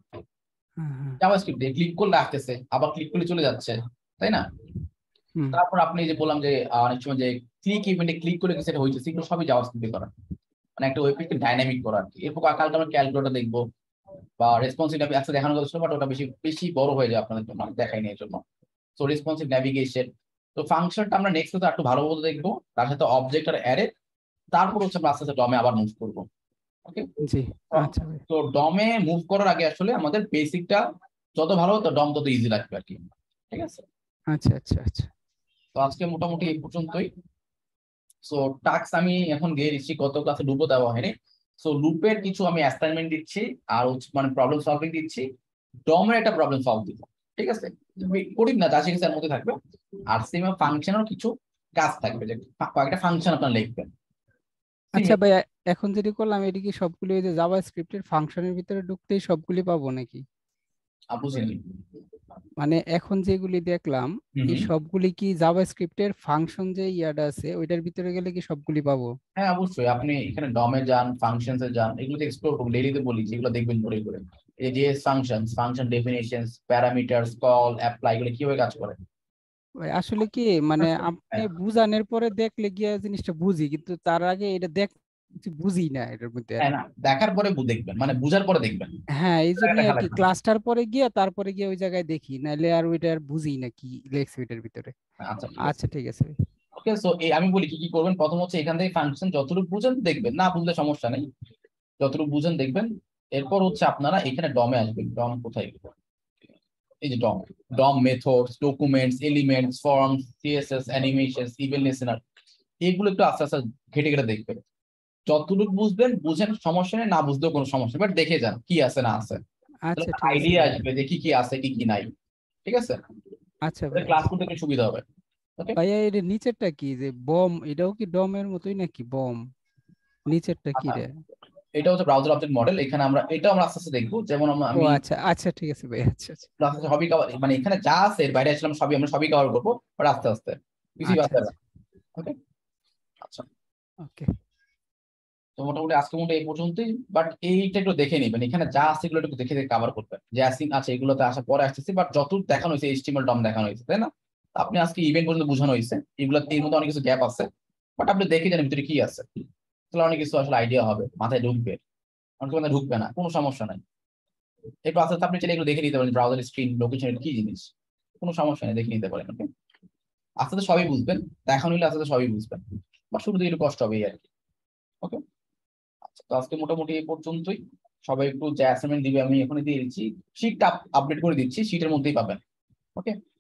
জাভাস্ক্রিপ্ট দিয়ে, ক্লিক করলে আসতেছে আবার ক্লিক করলে চলে যাচ্ছে তাই না। তারপর আপনি যে বললাম যে অনেক সময় যে ক্লিক ইভেন্টে ক্লিক করে সেটা হয়েছে, সেগুলো সবই জাভাস্ক্রিপ্টে করা, মানে একটা ওয়েবসাইটকে ডাইনামিক করা আর কি। এরপর কালকে আমরা ক্যালকুলেটর দেখবো বা রেসপন্সিভ আচ্ছা দেখানো যাচ্ছিল, বাট ওটা বেশি বেশি বড় হয়ে যায় আপনাদের জন্য, দেখাই নেই এর জন্য। সো রেসপন্সিভ নেভিগেশন, তো ফাংশনটা আমরা নেক্সট একটু ভালোভাবে দেখবো, তার সাথে অবজেক্ট আর অ্যারে, তারপর হচ্ছে আমরা আস্তে আস্তে ডমে আবার মুভ করবো। ওকে জি, আচ্ছা। তো ডমে মুভ করার আগে আসলে আমাদের বেসিকটা যত ভালো তো ডম তত ইজি লাগবে আর কি। ঠিক আছে, আচ্ছা আচ্ছা আচ্ছা। তো আজকে মোটামুটি এই পর্যন্তই। সো টাস্ক আমি এখন দিয়ে দিচ্ছি, গত ক্লাসে লুপও দেওয়া হয়নি, সো লুপের কিছু আমি অ্যাসাইনমেন্ট দিচ্ছি আর মানে প্রবলেম সলভিং দিচ্ছি, ডমের একটা প্রবলেম সলভ দিব। ঠিক আছে, কঠিন না, যা শিখেছি মধ্যে থাকবে। আর সেম ফাংশনেরও কিছু কাজ থাকবে, যে কয়েকটা ফাংশন আপনারা লিখবেন। আচ্ছা ভাই, এখন যেটা করলাম এটা কি সবগুলো এই যে জাভাস্ক্রিপ্টের ফাংশনের ভিতরে ঢুকতেই সবগুলি পাবো নাকি? বুঝিনি, মানে এখন যেগুলি দেখলাম এই সবগুলি কি জাভাস্ক্রিপ্টের ফাংশন যে ইয়াটা আছে ওইটার ভিতরে গেলে কি সবগুলি পাবো? হ্যাঁ অবশ্যই, আপনি এখানে ডমে যান, ফাংশনসে যান, এগুলো এক্সপ্লোর করুন, ডেইলিতে বলি যেগুলো দেখবেন পরে করে, এই যে functions, function definitions, parameters, call, apply, এগুলো কিভাবে কাজ করে আসলে কি, মানে আপনি বুঝানোর পরে দেখলে গিয়া জিনিসটা বুঝি, কিন্তু তার আগে এটা দেখ বুঝি না, এটার মধ্যে না দেখার পরে দেখবেন, মানে বুঝার পরে দেখবেন। হ্যাঁ, এইজন্য কি ক্লাসটার পরে গিয়া তারপরে গিয়ে ওই জায়গায় দেখি, নালে আর ওইটা আর বুঝি না কি লেখছে ওইটার ভিতরে। আচ্ছা আচ্ছা ঠিক আছে, ওকে। সো এই আমি বলি কি কি করবেন, প্রথম হচ্ছে এখান থেকে ফাংশন যতটুকু বুঝেন দেখবেন, না বুঝলে সমস্যা নেই, যতটুকু বুঝেন দেখবেন। এরপর হচ্ছে আপনারা এখানে ডমে আসবেন, ডম কোথায় গেল, এই যে DOM, DOM methods, documents, elements, forms, CSS, animations, event listener, এগুলো একটু আস্তে আস্তে ঘেটে ঘেটে দেখবেন, যতটুকু বুঝবেন বুঝেন, সমস্যা নেই, না বুঝলেও কোনো সমস্যা, বাট দেখে যান কি আছে না আছে, আইডিয়া আসবে যে কি কি আছে কি কি নাই। ঠিক আছে, আচ্ছা ক্লাস করতে কি সুবিধা হবে। ভাই এর নিচেরটা কি, যে বম, এটাও কি ডম এর মতই নাকি? বম নিচেরটা কি রে? এটা হচ্ছে ব্রাউজার অবজেক্ট মডেল। এখানে আমরা এটা আমরা আস্তে আস্তে দেখবো, যেমন আমি আচ্ছা আচ্ছা ঠিক আছে ভাই আচ্ছা আচ্ছা সবই কভার, মানে এখানে যা আছে এর বাইরে আসলে সবই আমরা সবই কভার করব আর আস্তে আস্তে কিছু আস্তে ওকে আচ্ছা ওকে। তো মোটামুটি আজকে মোটামুটি এই পর্যন্তই, বাট এইটা একটু দেখে নিবেন এখানে যা আছে এগুলো একটু দেখে দেখে কভার করবেন, যে অ্যাসিং আছে এগুলোতে আসার পরে আসতেছি, বাট যতটুকু দেখানো হয়েছে এইচটিএমএল ডম দেখানো হয়েছে তাই না, আপনি আজকে ইভেন্ট পর্যন্ত বোঝানো হয়েছে, এগুলো এর মধ্যে অনেক কিছু গ্যাপ আছে, বাট আপনি দেখে জানেন ভিতরে কি আছে, তাহলে অনেক কিছু আসলে আইডিয়া হবে, মাথায় ঢুকবে, অনেক মাথায় ঢুকবে না কোনো সমস্যা নাই। এরপর আস্তে আস্তে আপনি চাইলে এগুলো দেখে নিতে পারেন, ব্রাউজার স্ক্রিন লোকেশন কি জিনিস কোনো সমস্যা নেই, দেখে নিতে পারেন ওকে। আস্তে আস্তে সবই বুঝবেন, দেখানো হলে আস্তে আস্তে সবই বুঝবেন, বা শুরুতে একটু কষ্ট হবে আর কি ওকে। আচ্ছা তো আজকে মোটামুটি এই পর্যন্তই, সবাই একটু যে অ্যাসাইনমেন্ট দিবে আমি এখানে দিয়ে দিচ্ছি, শীটটা আপডেট করে দিচ্ছি, শীটের মধ্যেই পাবেন ওকে।